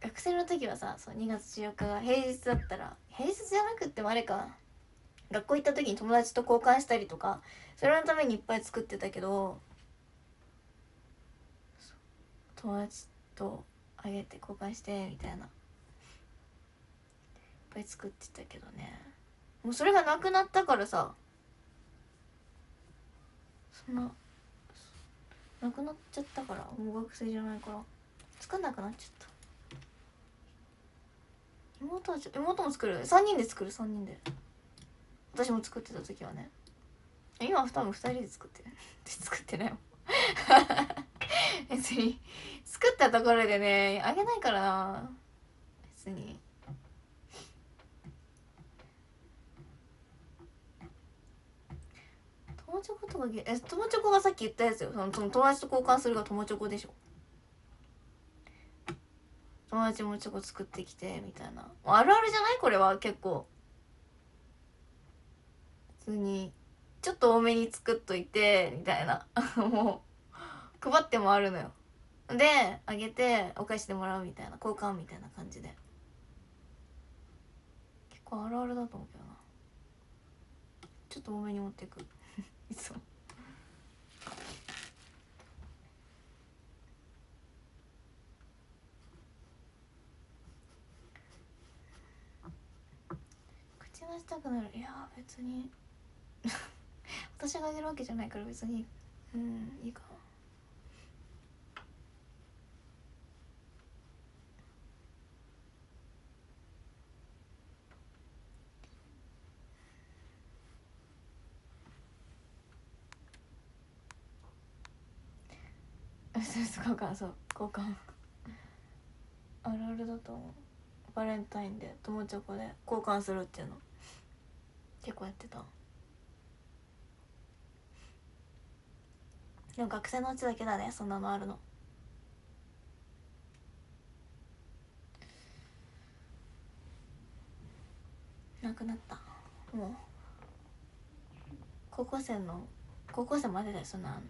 学生の時はさ、そう2月14日が平日だったら、平日じゃなくってもあれか、学校行った時に友達と交換したりとか、それのためにいっぱい作ってたけど、友達とあげて交換してみたいないっぱい作ってたけどね。もうそれがなくなったからさ、そんななくなっちゃったから、もう学生じゃないから作んなくなっちゃった。妹も作る、3人で作る、3人で。私も作ってた時はね、今は多分2人で作ってる作ってないもん別に作ったところでねあげないからな、別に。友チョコとか、友チョコがさっき言ったやつよ、その友達と交換するが友チョコでしょ。友達もチョコ作ってきてみたいな、あるあるじゃないこれは。結構普通にちょっと多めに作っといてみたいなもう配ってもあるのよ、であげてお返しでもらうみたいな、交換みたいな感じで、結構あるあるだと思うけどな。ちょっと多めに持ってくいつも。したくなる、いや別に私があげるわけじゃないから別に、うん、いいかな。そう、交換あるあるだと思う。バレンタインで友チョコで交換するっていうの結構やってた。でも学生のうちだけだね、そんなのあるの。なくなった。もう高校生までだよ、そんなあんの。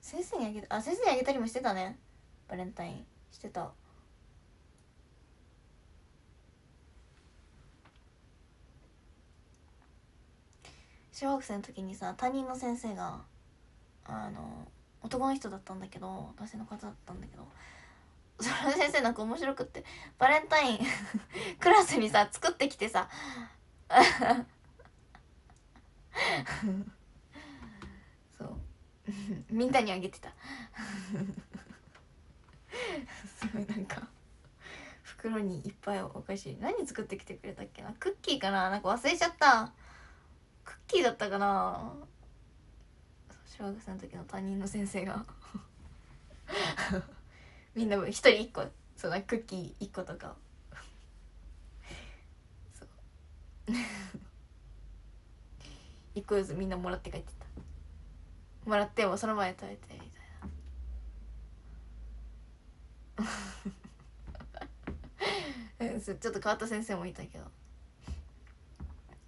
先生にあげた、あ、先生にあげたりもしてたね。バレンタインしてた。小学生の時にさ、担任の先生が男の人だったんだけど、私の方だったんだけど、その先生なんか面白くって、バレンタインクラスにさ作ってきてさそうみんなにあげてたすごいなんか袋にいっぱいお菓子、何作ってきてくれたっけな、クッキーかな、なんか忘れちゃった、クッキーだったかな。小学生の時の担任の先生がみんな一人一個、そのクッキー一個とかそう一個ずつみんなもらって帰ってた。もらってもその前に食べてみたいなちょっと変わった先生もいたけど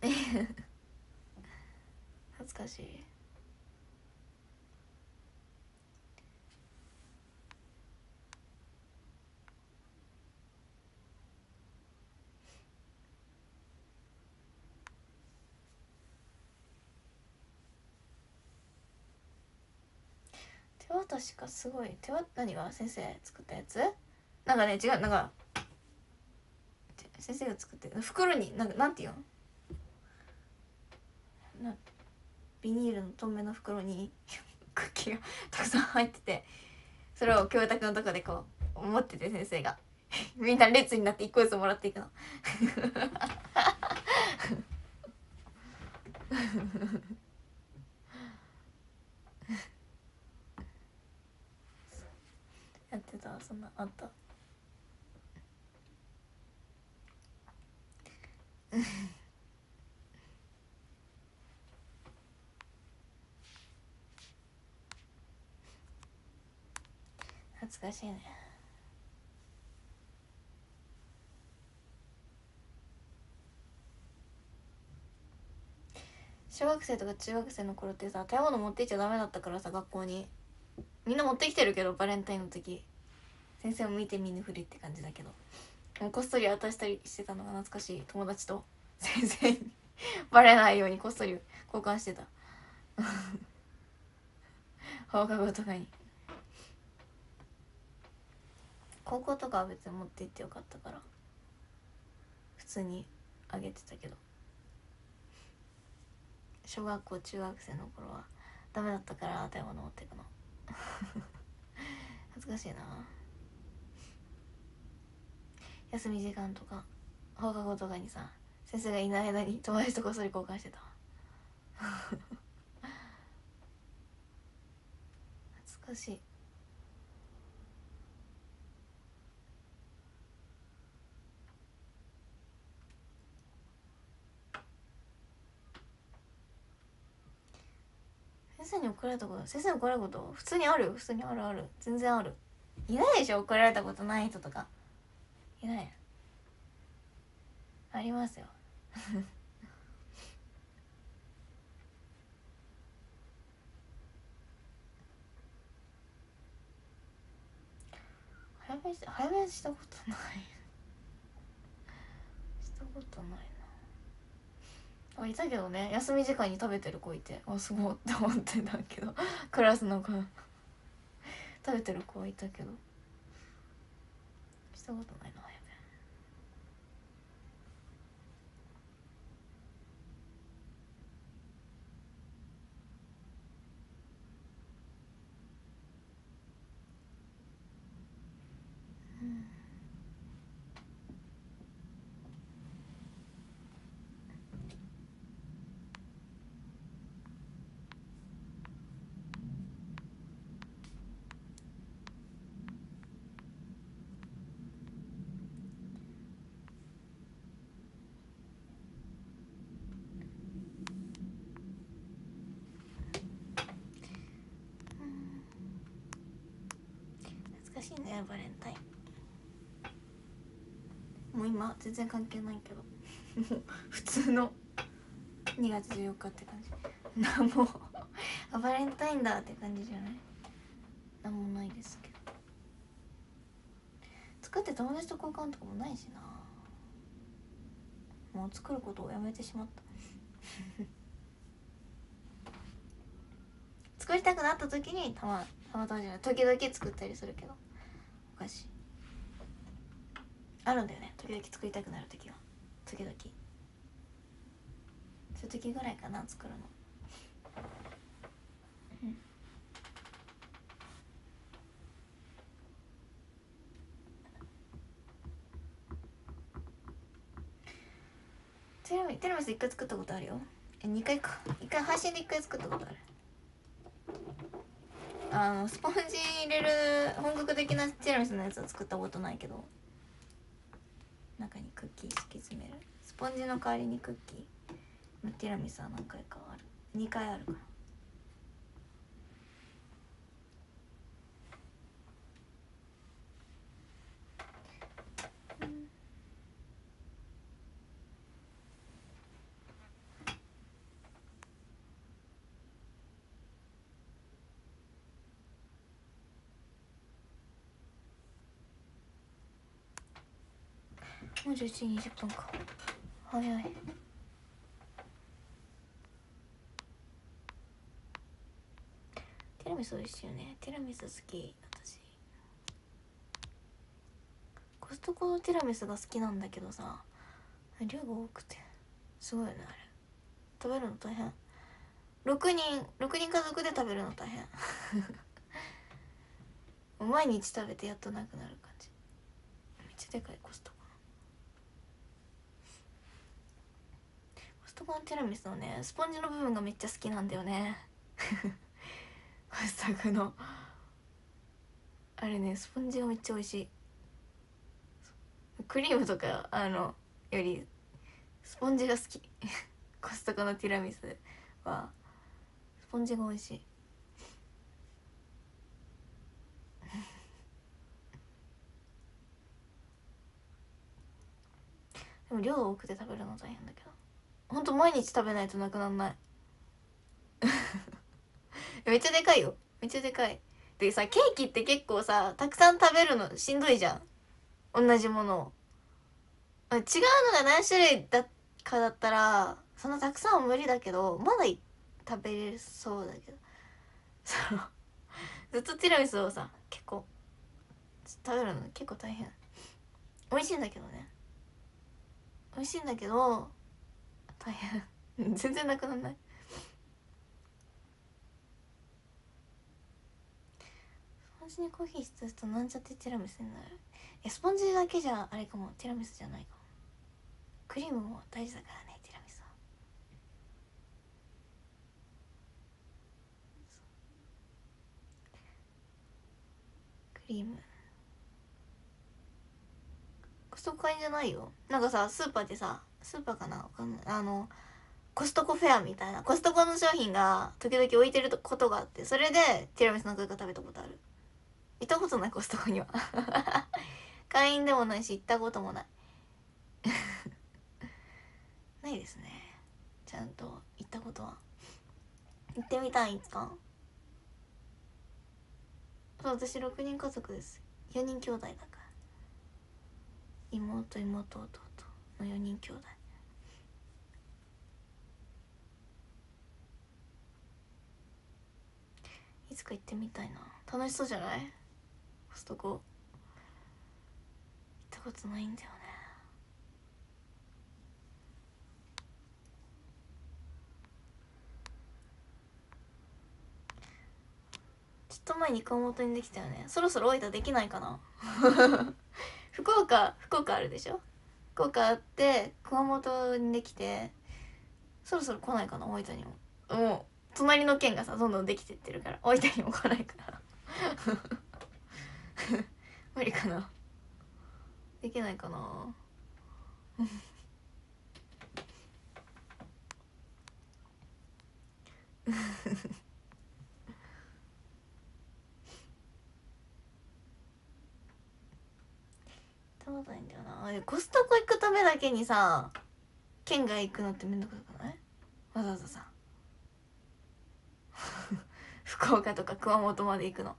懐かしい。手渡しかすごい。手渡し、何が先生作ったやつ？なんかね、違う、なんか先生が作って袋になんていうの？ビニールの透明の袋にクッキーがたくさん入ってて、それを教託のとこでこう持ってて、先生がみんな列になって一個ずつもらっていくのやってた。そんなあった。懐かしいね。小学生とか中学生の頃ってさ、食べ物持っていっちゃダメだったからさ、学校にみんな持ってきてるけど、バレンタインの時先生を見て見ぬふりって感じだけど、もうこっそり渡したりしてたのが懐かしい。友達と先生にバレないようにこっそり交換してた放課後とかに。高校とかは別に持って行ってよかったから普通にあげてたけど、小学校中学生の頃はダメだったから食べ物持ってくの恥ずかしいな。休み時間とか放課後とかにさ、先生がいない間に友達とこっそり交換してた懐かしい。先生に怒られたこと、先生に怒られたこと普通にあるよ。普通にあるある、全然ある。いないでしょ、怒られたことない人とか。いない、ありますよ早めにしたことないしたことない。いたけどね、休み時間に食べてる子いて、あ、すごいって思ってたけどクラスの子食べてる子はいたけどしたことないな。やべ、いバレンタイン。もう今全然関係ないけどもう普通の2月14日って感じ。何もあ、バレンタインだって感じじゃない。何もないですけど、作って友達と交換とかもないしな。もう作ることをやめてしまった作りたくなった時にたまじゃない、時々作ったりするけど、お菓子あるんだよね、時々作りたくなる時は。時々そういう時ぐらいかな、作るの。テレマス1回作ったことあるよ。2回か、1回配信で1回作ったことある。スポンジ入れる本格的なティラミスのやつは作ったことないけど、中にクッキー敷き詰める、スポンジの代わりにクッキー、ティラミスは何回かある、2回あるから。もう11時20分か、早い。ティラミス美味しいよね。ティラミス好き、私。コストコのティラミスが好きなんだけどさ、量が多くてすごいよね、あれ。食べるの大変。6人家族で食べるの大変毎日食べてやっとなくなる感じ。めっちゃでかい、コストコ。コストコのティラミスのね、スポンジの部分がめっちゃ好きなんだよねコストコのあれね、スポンジがめっちゃ美味しい。クリームとかよりスポンジが好きコストコのティラミスはスポンジが美味しいでも量多くて食べるの大変だけど、ほんと毎日食べないとなくなんないめっちゃでかいよ、めっちゃでかい。でさ、ケーキって結構さ、たくさん食べるのしんどいじゃん、同じものを。違うのが何種類だかだったらそんなたくさんは無理だけど、まだ食べれそうだけどずっとティラミスをさ、結構食べるの結構大変。美味しいんだけどね、美味しいんだけど大変全然なくなんない。スポンジにコーヒー浸すとなんちゃってティラミスになる。スポンジだけじゃあれかも、ティラミスじゃないかも。クリームも大事だからね、ティラミスは。クリームコストコ買いじゃないよ。なんかさ、スーパーかな、わかんない。コストコフェアみたいな、コストコの商品が時々置いてることがあって、それでティラミスなんか食べたことある。行ったことない、コストコには会員でもないし行ったこともないないですね、ちゃんと行ったことは。行ってみたい、いつか。そう、私6人家族です。4人兄弟だから、妹弟の4人兄弟。いつか行ってみたいな、楽しそうじゃない？コストコ行ったことないんだよね。ちょっと前に熊本にできたよね。そろそろ大分できないかな福岡あるでしょ、福岡あって熊本にできて、そろそろ来ないかな、大分にも。もう隣の県がさ、どんどんできてってるから、大分にも来ないから無理かな、できないかなあれコストコ行くためだけにさ県外行くのってめんどくさくない？わざわざさ福岡とか熊本まで行くの、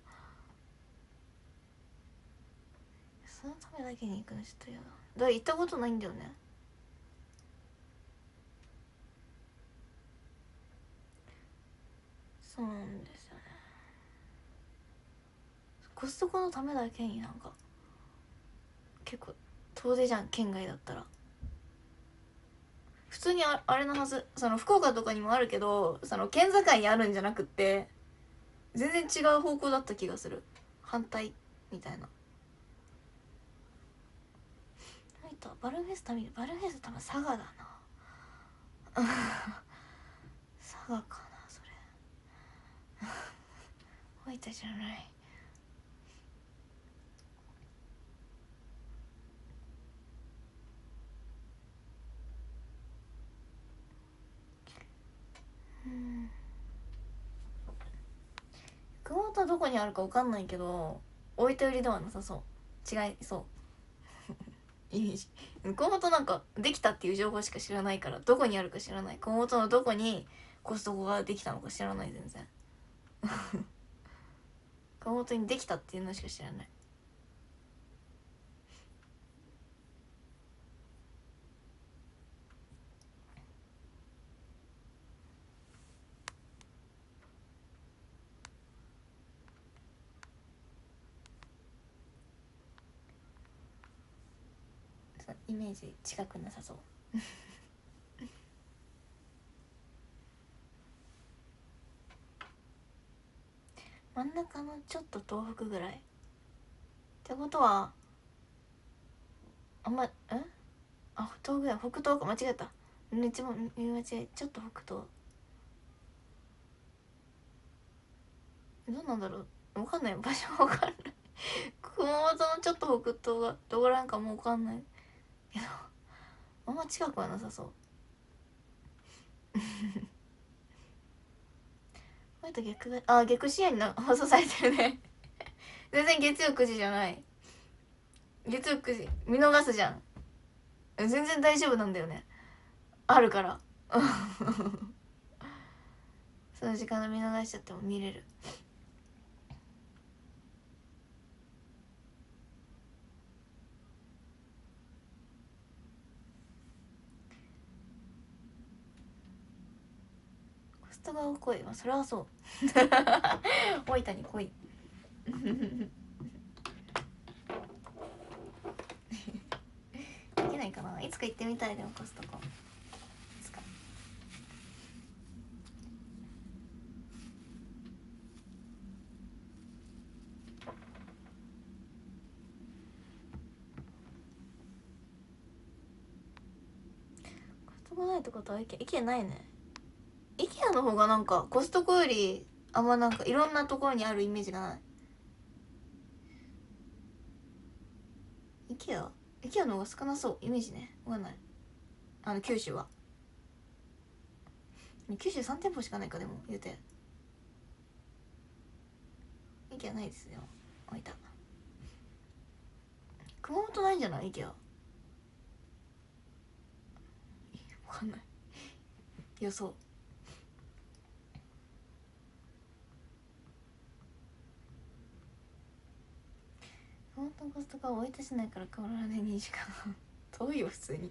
そのためだけに行くのちょっと嫌だ。だから行ったことないんだよね。そうなんですよね。コストコのためだけになんか結構遠出じゃん県外だったら。普通にあれのはず、その福岡とかにもあるけど、その県境にあるんじゃなくって全然違う方向だった気がする。反対みたいな。はいとバルフェスタ見る。バルフェスタは佐賀だな佐賀かなそれ大分じゃない。熊本はどこにあるか分かんないけど置いて売りではなさそう。違いそうイメージ。熊本なんかできたっていう情報しか知らないから、どこにあるか知らない。熊本のどこにコストコができたのか知らない全然熊本にできたっていうのしか知らない。イメージ近くなさそう真ん中のちょっと東北ぐらいってことはあんま、あ、東北や北東か、間違えた。一番間違え、ちょっと北東どうなんだろう、わかんない、場所わかんない熊本のちょっと北東がどこらんかもわかんないけど、あんま近くはなさそうこれと逆が、あ、逆深夜に放送されてるね全然月曜9時じゃない。月曜9時見逃すじゃん。全然大丈夫なんだよね、あるからその時間の見逃しちゃっても見れる。コストコが濃い、それはそう大分に濃い行けないかな、いつか行ってみたい。でもコストコいつかコストコないってことは行けないね。イケアの方がなんかコストコよりあんまなんかいろんなところにあるイメージがない。イケアの方が少なそうイメージね。わかんない、あの九州は。九州3店舗しかないか。でも言うてイケアないですよ大分。熊本ないんじゃない？イケアわかんない予想。熊本コストコは大分市内から変わらない2時間半遠いよ普通に。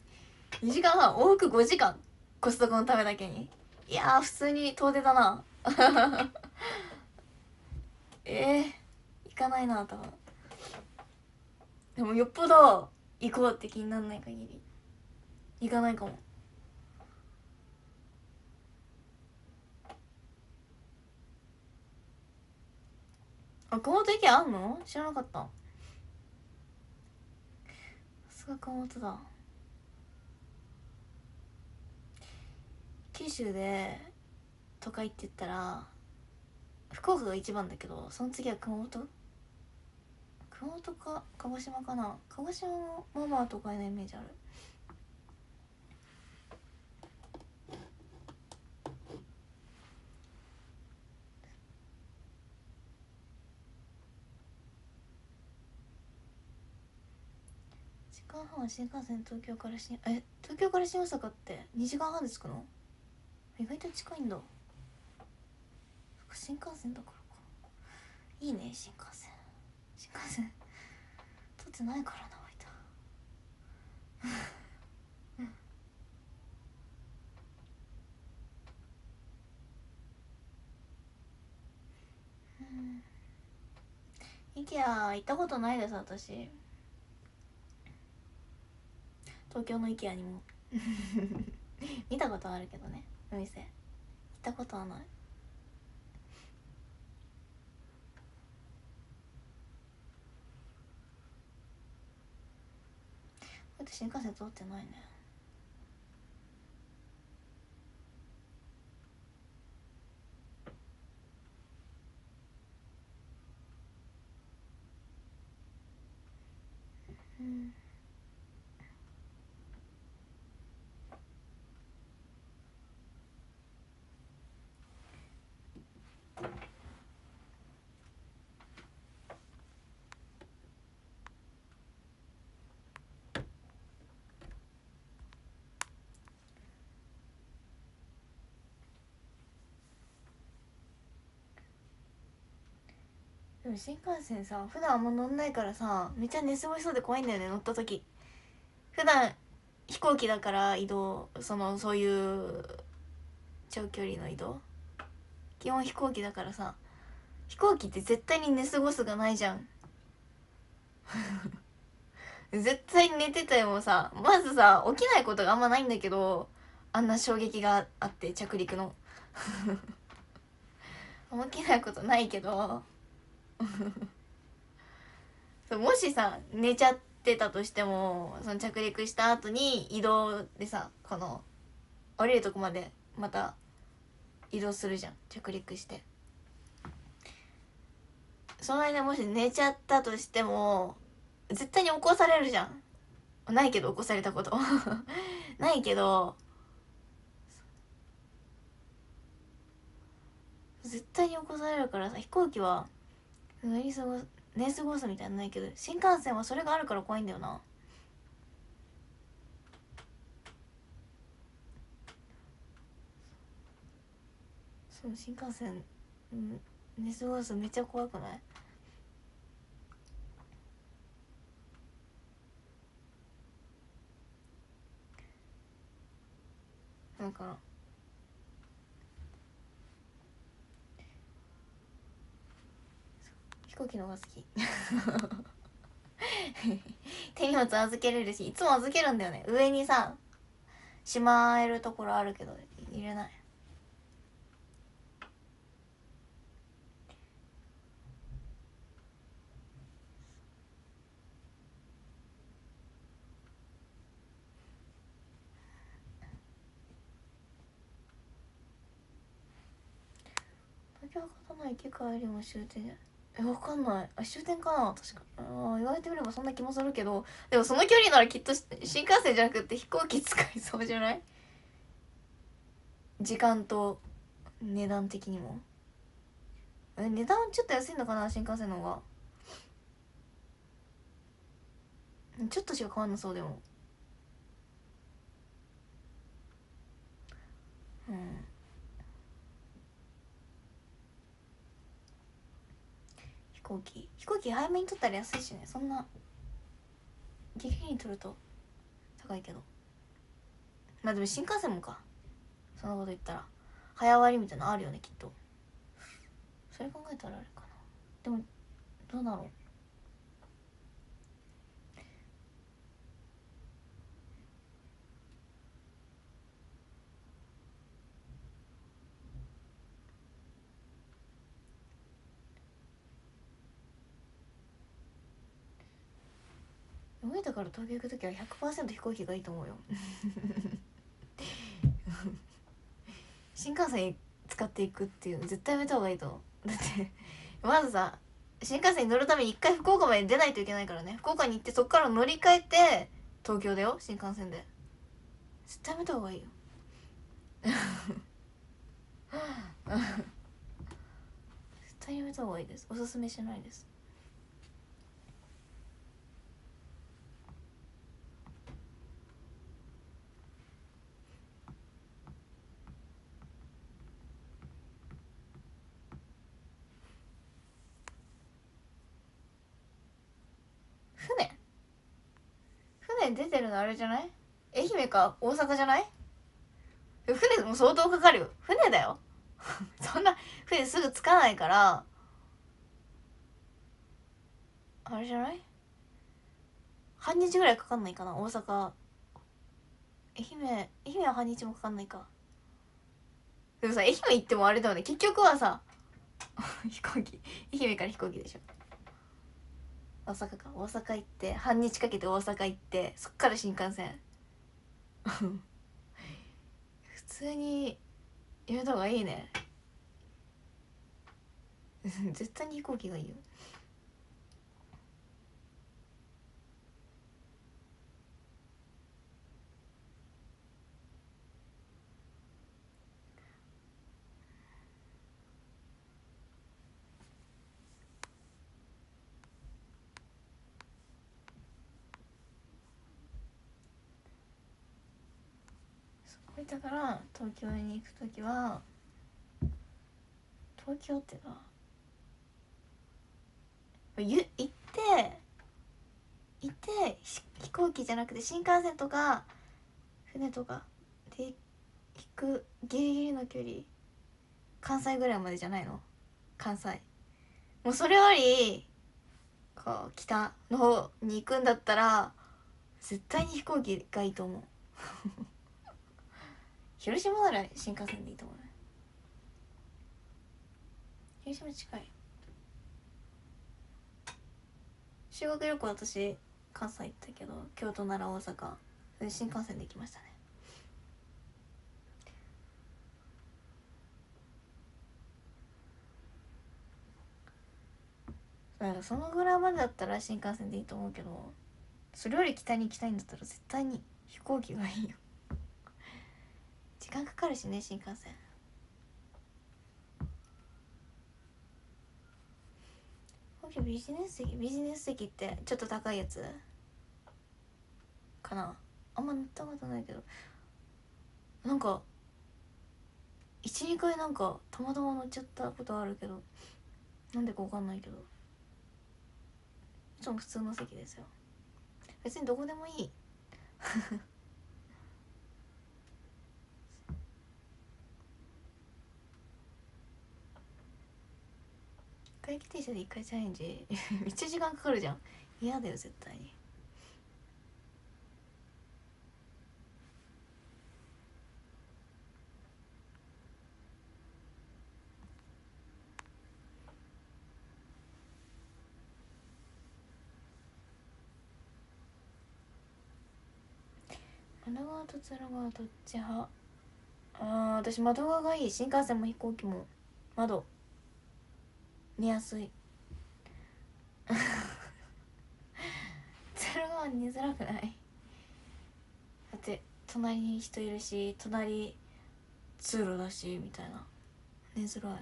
2時間半往復5時間コストコのためだけに。いやー普通に遠出だな行かないな多分。でもよっぽど行こうって気にならない限り行かないかも。あ、熊本駅あんの？知らなかった。熊本だ。九州で都会って言ったら福岡が一番だけど、その次は熊本か鹿児島かな。鹿児島もまあまあ都会のイメージある。時間半は新幹線東京から東京から新大阪って2時間半で着くの？意外と近いんだ。新幹線だからか。いいね、新幹線。新幹線取ってないからな、おいた。イケア行ったことないです、私。東京のイケアにも見たことはあるけどね、お店行ったことはない。だって新幹線通ってないね。うん。でも新幹線さ、普段あんま乗んないからさ、めっちゃ寝過ごしそうで怖いんだよね、乗った時。普段飛行機だから移動、そういう長距離の移動基本飛行機だからさ、飛行機って絶対に寝過ごすがないじゃん絶対に寝ててもさ、まずさ起きないことがあんまないんだけど、あんな衝撃があって着陸の起きないことないけどもしさ寝ちゃってたとしても、その着陸した後に移動でさ、この降りるとこまでまた移動するじゃん、着陸して。その間もし寝ちゃったとしても絶対に起こされるじゃん。ないけど、起こされたことないけど、絶対に起こされるからさ、飛行機は寝過ごすみたいなないけど、新幹線はそれがあるから怖いんだよな。そう、新幹線寝過ごすめっちゃ怖くない？なんか飛行機のが好き手荷物預けれるし、いつも預けるんだよね。上にさしまえるところあるけど入れない。東京は勝たない機会よりも終点で。わかんない。あ、終点かな、確か。言われてみればそんな気もするけど、でもその距離ならきっと新幹線じゃなくて飛行機使いそうじゃない？時間と値段的にも。値段ちょっと安いのかな、新幹線の方が。ちょっとしか変わんなそう。でもうん、飛行機早めに取ったら安いしね。そんなギリギリに取ると高いけど、まあでも新幹線もか。そんなこと言ったら早割りみたいなのあるよね、きっと。それ考えたらあれかな。でもどうだろう。動いたから東京行くときは 100% 飛行機がいいと思うよ新幹線使っていくっていうの絶対やめた方がいいと思う。だってまずさ、新幹線に乗るために一回福岡まで出ないといけないからね。福岡に行って、そっから乗り換えて東京だよ、新幹線で。絶対やめた方がいいよ絶対やめた方がいいです。おすすめしないです。船出てるのあれじゃない？愛媛か大阪じゃない？船も相当かかるよ。船だよそんな船すぐ着かないから、あれじゃない？半日ぐらいかかんないかな。大阪、愛媛は半日もかかんないか。でもさ、愛媛行ってもあれだよね、結局はさ飛行機、愛媛から飛行機でしょ。大阪か、大阪行って半日かけて大阪行って、そっから新幹線普通にやめた方がいいね絶対に飛行機がいいよ。だから東京に行くときは、東京ってか行って飛行機じゃなくて新幹線とか船とかで行くギリギリの距離、関西ぐらいまでじゃないの？関西、もうそれよりこう北の方に行くんだったら絶対に飛行機がいいと思う広島なら新幹線でいいと思うね。広島近い。修学旅行私関西行ったけど、京都なら大阪新幹線で行きましたね。だからそのぐらいまでだったら新幹線でいいと思うけど、それより北に行きたいんだったら絶対に飛行機がいいよ。時間かかるしね、新幹線。ビジネス席ってちょっと高いやつかな。あんま乗ったことないけど、なんか 1,2 回なんかたまたま乗っちゃったことあるけど、なんでか分かんないけど、いつも普通の席ですよ。別にどこでもいい回帰停車で1回チャレンジめっちゃ時間かかるじゃん。嫌だよ絶対に。窓側と面側どっち派？私窓側がいい。新幹線も飛行機も窓見やすいゼロ側に寝づらくない？だって隣に人いるし、隣通路だしみたいな、寝づらい。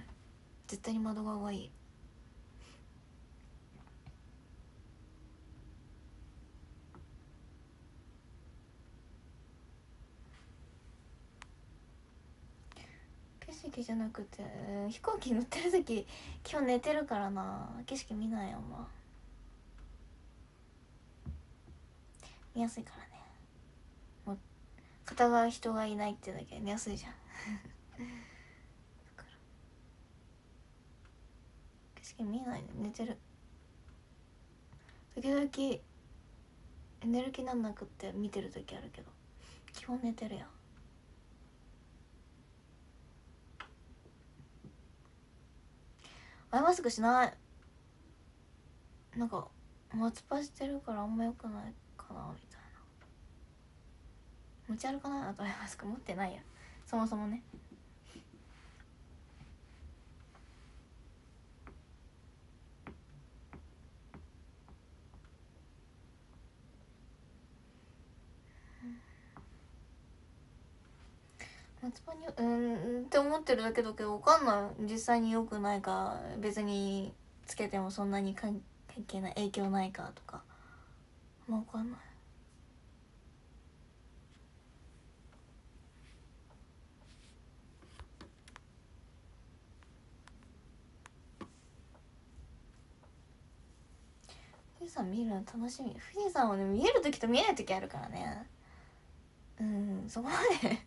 絶対に窓側がいい。じゃなくて、飛行機乗ってる時基本寝てるからな、景色見ないよ。まあ見やすいからね。もう片側人がいないってだけ見やすいじゃんだから景色見ないね、寝てる。時々寝る気なんなくって見てる時あるけど、基本寝てるやん。アイマスクしない、なんか松葉してるからあんま良くないかなみたいな。持ち歩かない。あとアイマスク持ってないや、そもそもね。夏場にって思ってるだけだけど、分かんない。実際に良くないか、別につけてもそんなに関係ない、影響ないかとかも分かんない。富士山見るの楽しみ。富士山はね、見える時と見えない時あるからね。うん、そこまで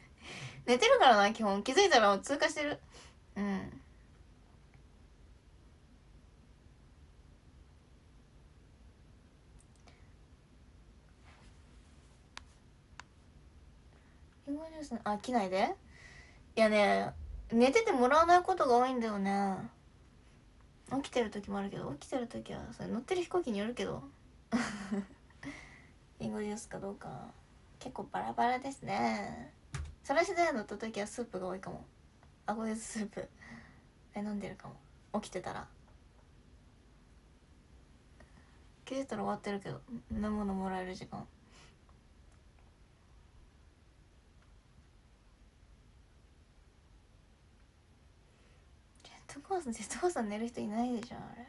寝てるからな、基本。気づいたら通過してる。うん、リンゴジュースの、あ、機内で。いやね、寝ててもらわないことが多いんだよね。起きてる時もあるけど、起きてる時はそれ乗ってる飛行機によるけどリンゴジュースかどうか結構バラバラですね。ソラシドヤ乗った時はスープが多いかも。アゴユズスープ飲んでるかも、起きてたら。気づいたら終わってるけど、飲むのもらえる時間。ジェットコースター寝る人いないでしょ、あれ。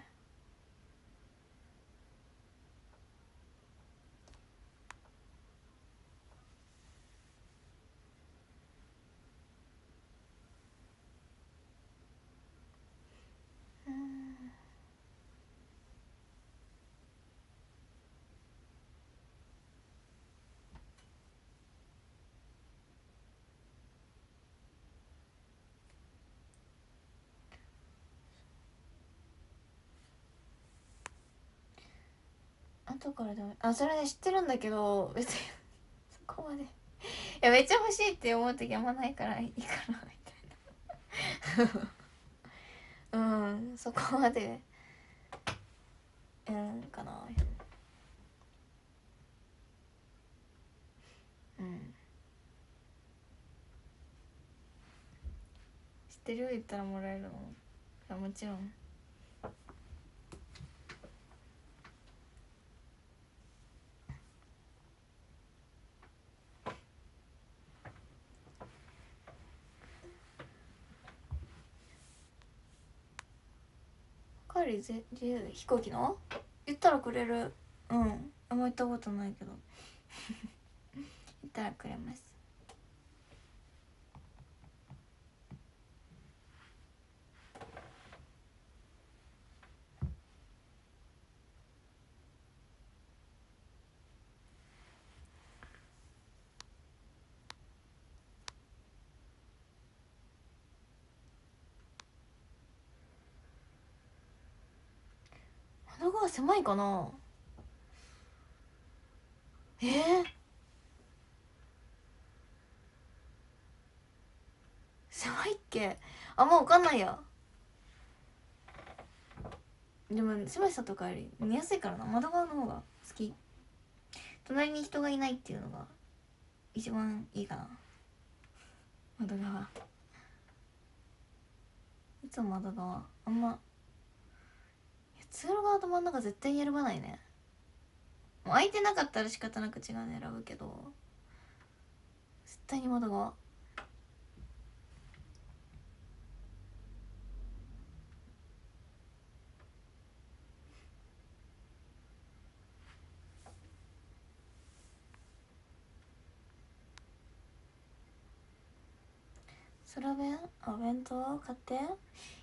後からでも、あ、それね、知ってるんだけど、別にそこまで、いや、めっちゃ欲しいって思う時あんまないから、いいかなみたいなうん、そこまでやるんかな。うん、知ってるよ、言ったらもらえるの。いや、もちろん。おかわり自由で、飛行機の言ったらくれる。うん、あんま行ったことないけど言ったらくれます。窓が狭いかな。狭いっけ。あんま分かんないや。でも狭さとかより見やすいからな、窓側の方が好き。隣に人がいないっていうのが一番いいかな、窓側。いつも窓側あんま。通路側と真ん中絶対に選ばないね。もう空いてなかったら仕方なく違うの選ぶけど、絶対に窓側。空弁、お弁当買って。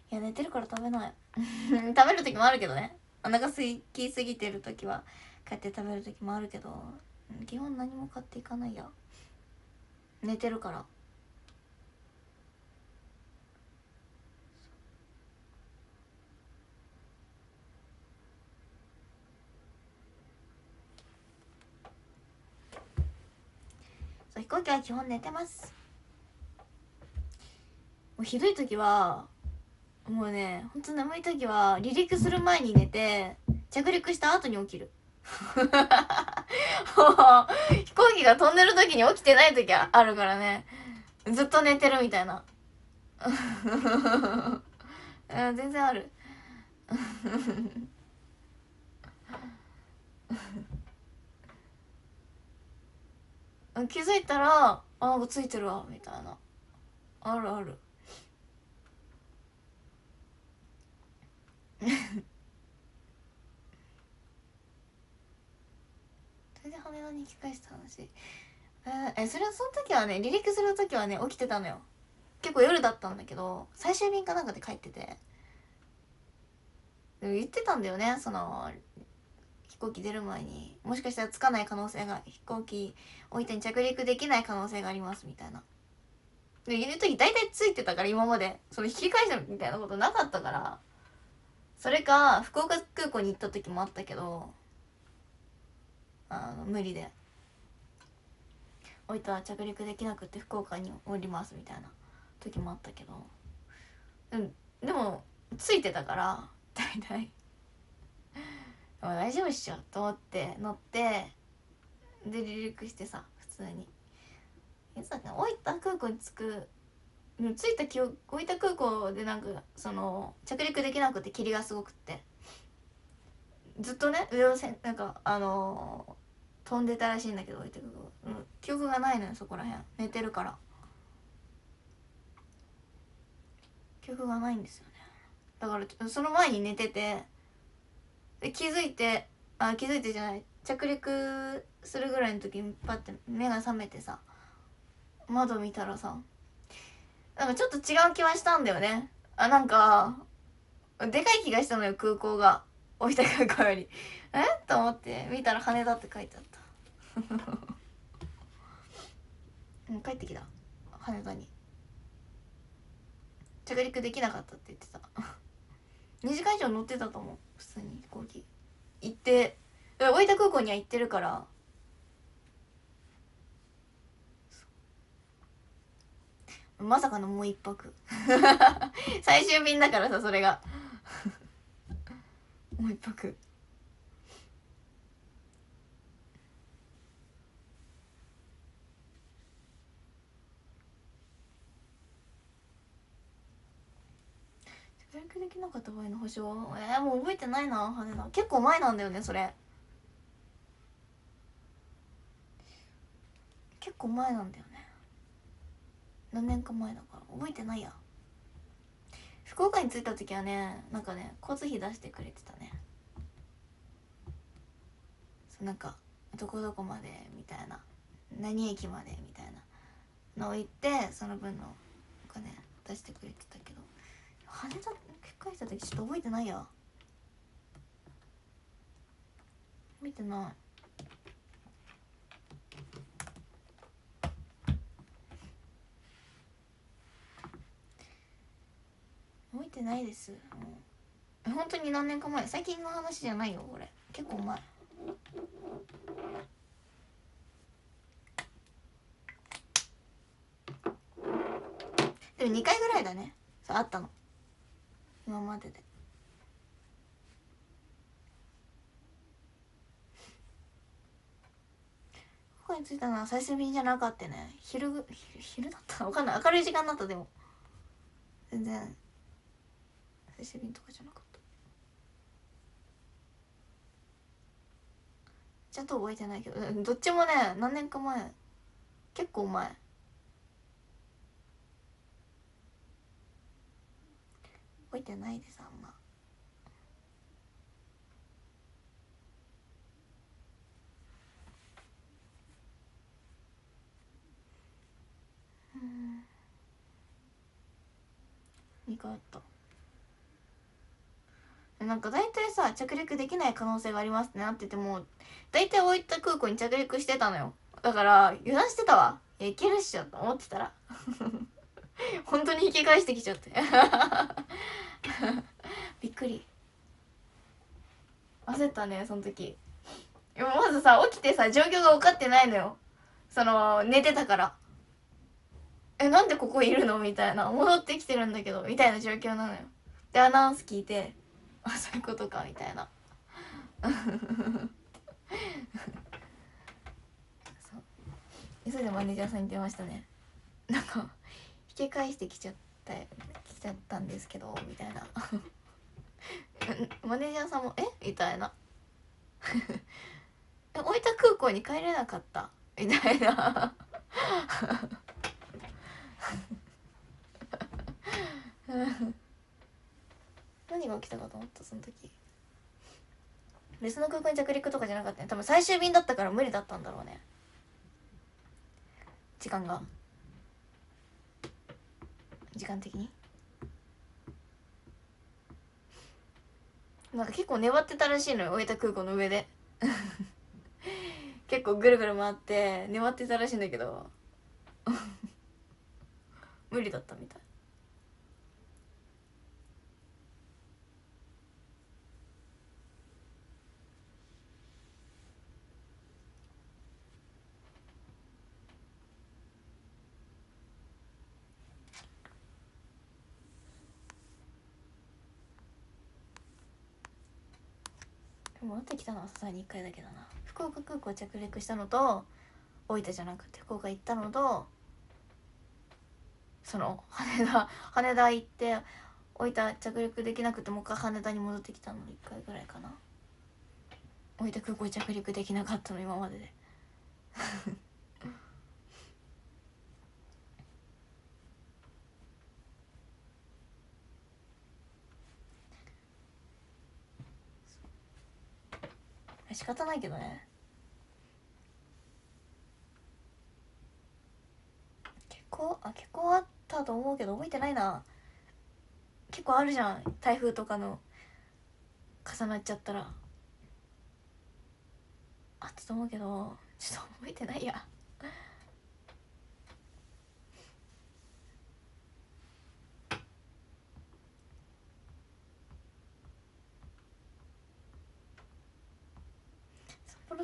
いや、寝てるから食べない食べる時もあるけどね。お腹すいきすぎてる時は買って食べる時もあるけど、基本何も買っていかないや、寝てるから。そう、飛行機は基本寝てます。もうひどい時はもうね、ほんと眠い時は離陸する前に寝て、着陸した後に起きる飛行機が飛んでる時に起きてない時あるからね、ずっと寝てるみたいな全然ある気づいたら、あ、なんかついてるわみたいな、あるあるそれで羽田に引き返した話。それはその時はね、離陸する時はね起きてたのよ。結構夜だったんだけど、最終便かなんかで帰ってて、でも言ってたんだよね、その飛飛行機出る前にもしかしたら着かない可能性が、飛行機置いてに着陸できない可能性がありますみたいなで言う時大体着いてたから、今までそれ引き返したみたいなことなかったから。それか福岡空港に行った時もあったけど、無理で置いたら着陸できなくて福岡に降りますみたいな時もあったけど、でもついてたから大体大丈夫っしょと思って乗ってで離陸してさ、普通にいつだっけ、大分空港に着く、着いた記憶、大分空港でなんかその着陸できなくて霧がすごくってずっとね上をなんか飛んでたらしいんだけど、置いてくる記憶がないのよ、そこらへん寝てるから記憶がないんですよね。だからその前に寝ててで気づいて、気づいてじゃない、着陸するぐらいの時にパッて目が覚めてさ、窓見たらさ、なんかちょっと違う気はしたんだよね。なんかでかい気がしたのよ、空港が大分空港よりえと思って見たら羽田って書いてあったもう帰ってきた、羽田に着陸できなかったって言ってた2時間以上乗ってたと思う、普通に飛行機行って大分空港には行ってるから。まさかのもう一泊最終便だからさ、それがもう一泊。着陸できなかった場合の保証、もう覚えてないな、羽田。結構前なんだよね、それ。結構前なんだよね。何年か前だから覚えてないや。福岡に着いた時はね、なんかね交通費出してくれてたね。そう、なんかどこどこまでみたいな、何駅までみたいなのを言って、その分のお金出してくれてたけど、羽田に結婚した時ちょっと覚えてないや、見てない。覚えてないです。本当に何年か前、最近の話じゃないよ、これ。結構前。でも2回ぐらいだね。そう、あったの。今までで。ここに着いたのは最終便じゃなかったね。昼だったの？わかんない。明るい時間だった、でも。全然。最終便とかじゃなかった。ちゃんと覚えてないけど、どっちもね何年か前、結構前。覚えてないです、あんま。2回あった。なんか大体さ、着陸できない可能性がありますってなってても、大体大分空港に着陸してたのよ。だから油断してたわ。 いけるっしょと思ってたら本当に引き返してきちゃってびっくり、焦ったね、その時。まずさ起きてさ、状況が分かってないのよ、その寝てたから。なんでここいるのみたいな、戻ってきてるんだけどみたいな状況なのよ。でアナウンス聞いて、そういうことかみたいなそう、急いでマネージャーさんに電話したね。なんか引き返してきちゃったんですけどみたいなマネージャーさんもみたいな大分空港に帰れなかったみたいな何が起きたかと思った、その時。別の空港に着陸とかじゃなかったね、多分最終便だったから無理だったんだろうね、時間が、時間的に。なんか結構粘ってたらしいのよ、大分空港の上で。結構ぐるぐる回って粘ってたらしいんだけど無理だったみたい。戻ってきたのはさすがに1回だけだな。福岡空港着陸したのと、大分じゃなくて福岡行ったのと、その羽田行って大分着陸できなくてもう一回羽田に戻ってきたの1回ぐらいかな。大分空港着陸できなかったの今までで仕方ないけどね。結構あったと思うけど覚えてないな。結構あるじゃん、台風とかの重なっちゃったらあったと思うけどちょっと覚えてないや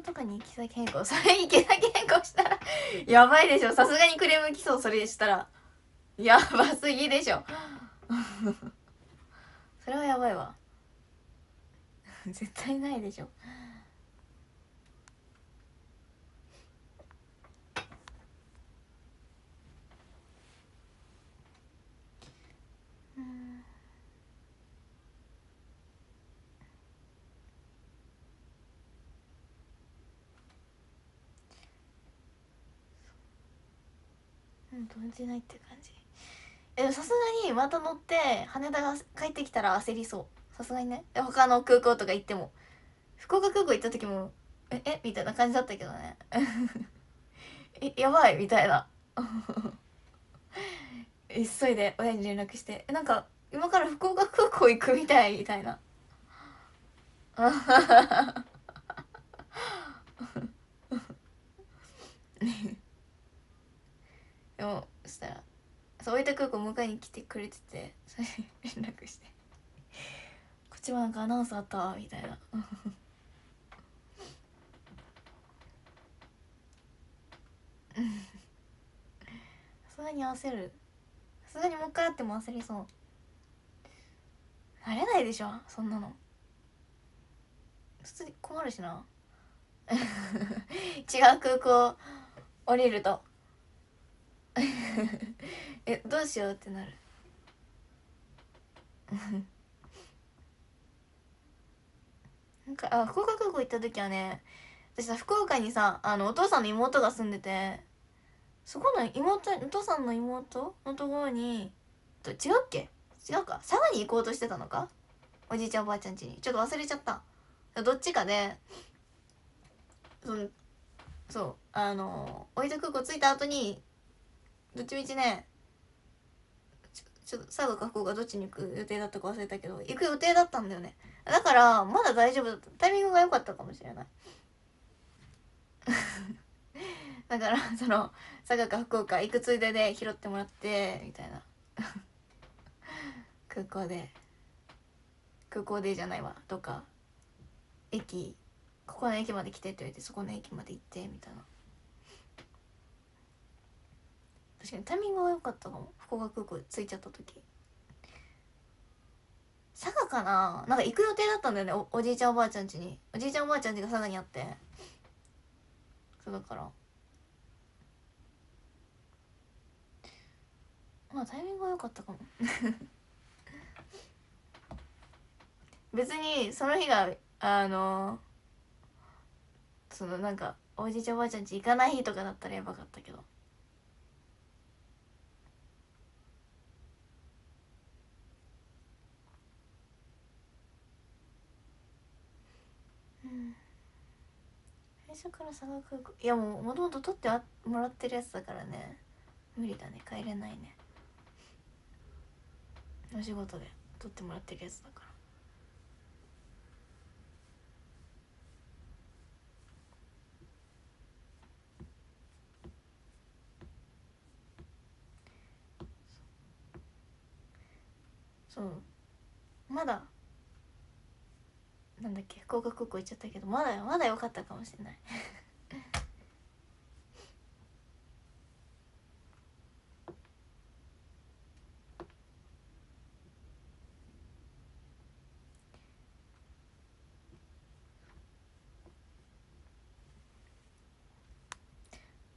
とかに行き先変更、それ行き先変更したらやばいでしょ。さすがにクレーム来そう。それしたらやばすぎでしょそれはやばいわ絶対ないでしょ。飛んでないって感じ。さすがにまた乗って羽田が帰ってきたら焦りそう。さすがにね。他の空港とか行っても、福岡空港行った時もえみたいな感じだったけどねやばいみたいな急いで親に連絡してなんか今から福岡空港行くみたいみたいなそしたら大分空港迎えに来てくれてて、それ連絡してこっちもなんかアナウンスあったわみたいなさすがに焦る。さすがにもう一回会っても焦りそう。慣れないでしょそんなの。普通に困るしな違う空港降りるとどうしようってなるなんか福岡空港行った時はね、私さ福岡にさお父さんの妹が住んでて、そこのお父さんの妹のところに違うっけ違うか佐賀に行こうとしてたのかおじいちゃんおばあちゃん家にちょっと忘れちゃった。どっちかでそう大分空港着いた後にどっちみちねちょっと佐賀か福岡どっちに行く予定だったか忘れたけど行く予定だったんだよね。だからまだ大丈夫だった。タイミングが良かったかもしれないだからその佐賀か福岡行くついでで拾ってもらってみたいな空港でじゃないわとか駅ここの駅まで来てって言われてそこの駅まで行ってみたいな。確かにタイミングが良かったかも。福岡空港着いちゃった時佐賀かな、なんか行く予定だったんだよね。 おじいちゃんおばあちゃん家に、おじいちゃんおばあちゃん家が佐賀にあって、そうだからまあタイミングが良かったかも別にその日がそのなんかおじいちゃんおばあちゃん家行かない日とかだったらやばかったけど、最初から佐賀空港いやもともと取ってもらってるやつだからね無理だね帰れないね。お仕事で取ってもらってるやつだからそうまだなんだっけ福岡空港行っちゃったけどまだ良かったかもしれない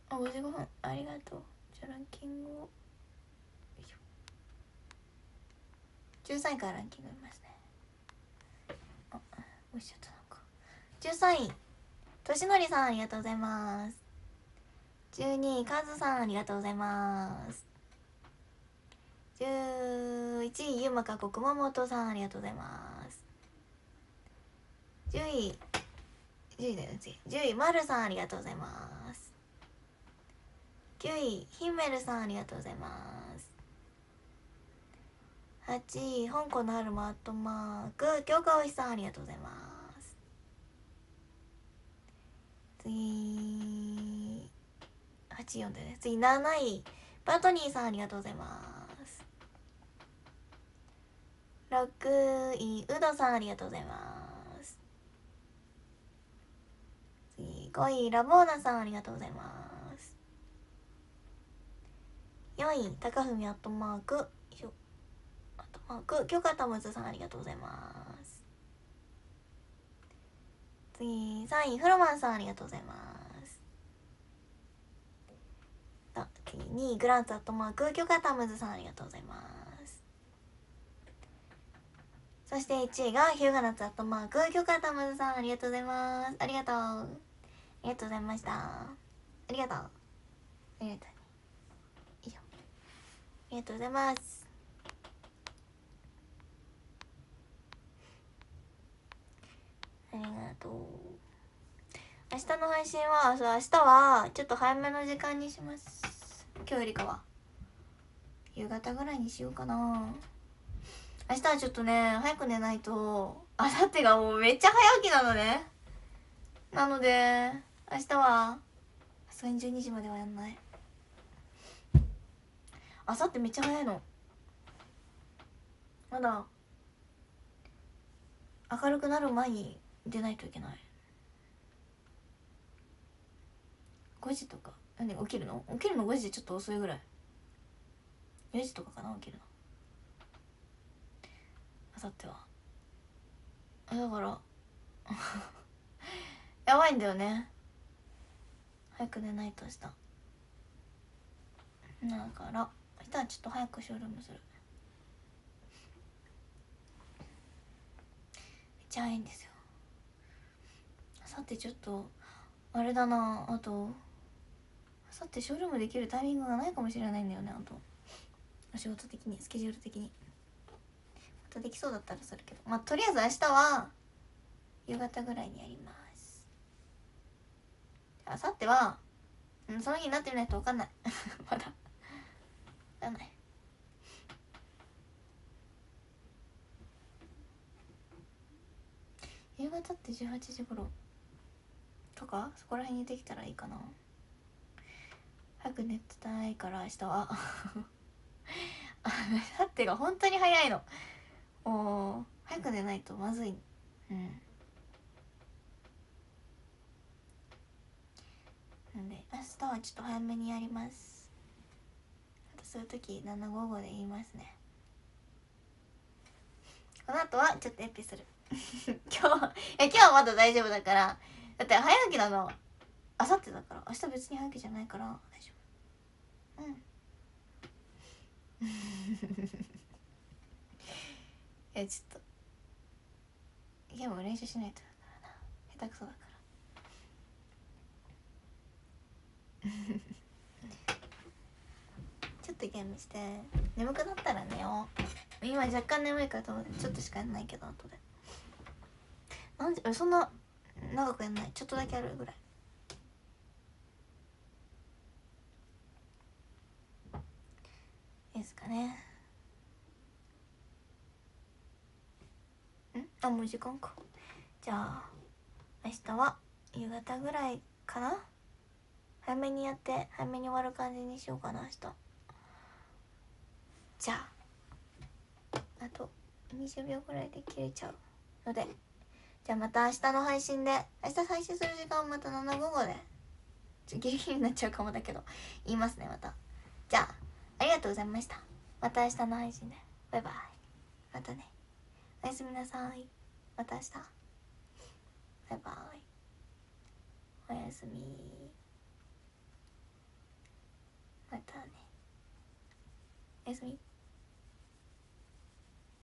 あ、55分、ありがとう。じゃあランキングを13位からランキング見ますね。あ、おいしちゃったなんか。13位としのりさんありがとうございます。12位カズさんありがとうございます。11位ゆまかこ熊本さんありがとうございます。10位だよ次。10位まるさんありがとうございます。9位ヒンメルさんありがとうございます。8位香港の春もアットマーク京香おひさんありがとうございます。次84でね。次7位バトニーさんありがとうございます。6位ウドさんありがとうございます。次5位ラボーナさんありがとうございます。4位高文アットマークアットマーク許可たむずさんありがとうございます。次3位フロマンさんありがとうございます。あ、次2位グランツアットマーク許可たむずさんありがとうございます。そして1位がヒューガナツアットマーク許可たむずさんありがとうございます。ありがとうありがとうございました。ありがとうありがとうありがとうございます。ありがとう。明日の配信はそう明日はちょっと早めの時間にします。今日よりかは夕方ぐらいにしようかな。明日はちょっとね早く寝ないと明後日がもうめっちゃ早起きなのね。なので明日はさすがに12時まではやんない。あさってめっちゃ早いの。まだ明るくなる前に出ないといけない。5時とか何起きるの？起きるの5時ちょっと遅いぐらい。4時とかかな起きるの。あさってはだからやばいんだよね。早く寝ないとしただから明日はちょっと早くショールームする。めっちゃ早いんですよ。さてちょっとあれだなあとさてショールームできるタイミングがないかもしれないんだよね。あとお仕事的にスケジュール的にまたできそうだったらするけどまあとりあえず明日は夕方ぐらいにやります。あさってはその日になってみないと分かんないまだ分かんない。夕方って18時頃とかそこら辺にできたらいいかな。早く寝てたいから明日はだってが本当に早いの。早く寝ないとまずい。うんなんで明日はちょっと早めにやります。あとそういう時755で言いますね。この後はちょっとエピする今日はまだ大丈夫だから。だって早起きなのあさってだから。明日別に早起きじゃないから大丈夫。うんいやちょっとゲーム練習しないとだからな。下手くそだからちょっとゲームして眠くなったら寝よう。今若干眠いからと思ってちょっとしかやんないけど後で何時そんな長くやんないちょっとだけやるぐらい。いいですかね。んあもう時間か。じゃあ明日は夕方ぐらいかな。早めにやって早めに終わる感じにしようかな明日。じゃああと20秒ぐらいで切れちゃうので、じゃあまた明日の配信で、明日配信する時間はまた7午後で、ちょっとギリギリになっちゃうかもだけど言いますねまた。じゃあありがとうございました。また明日の配信で、バイバイ。またね、おやすみなさい。また明日、バイバイ。おやすみ、またね、おやすみ。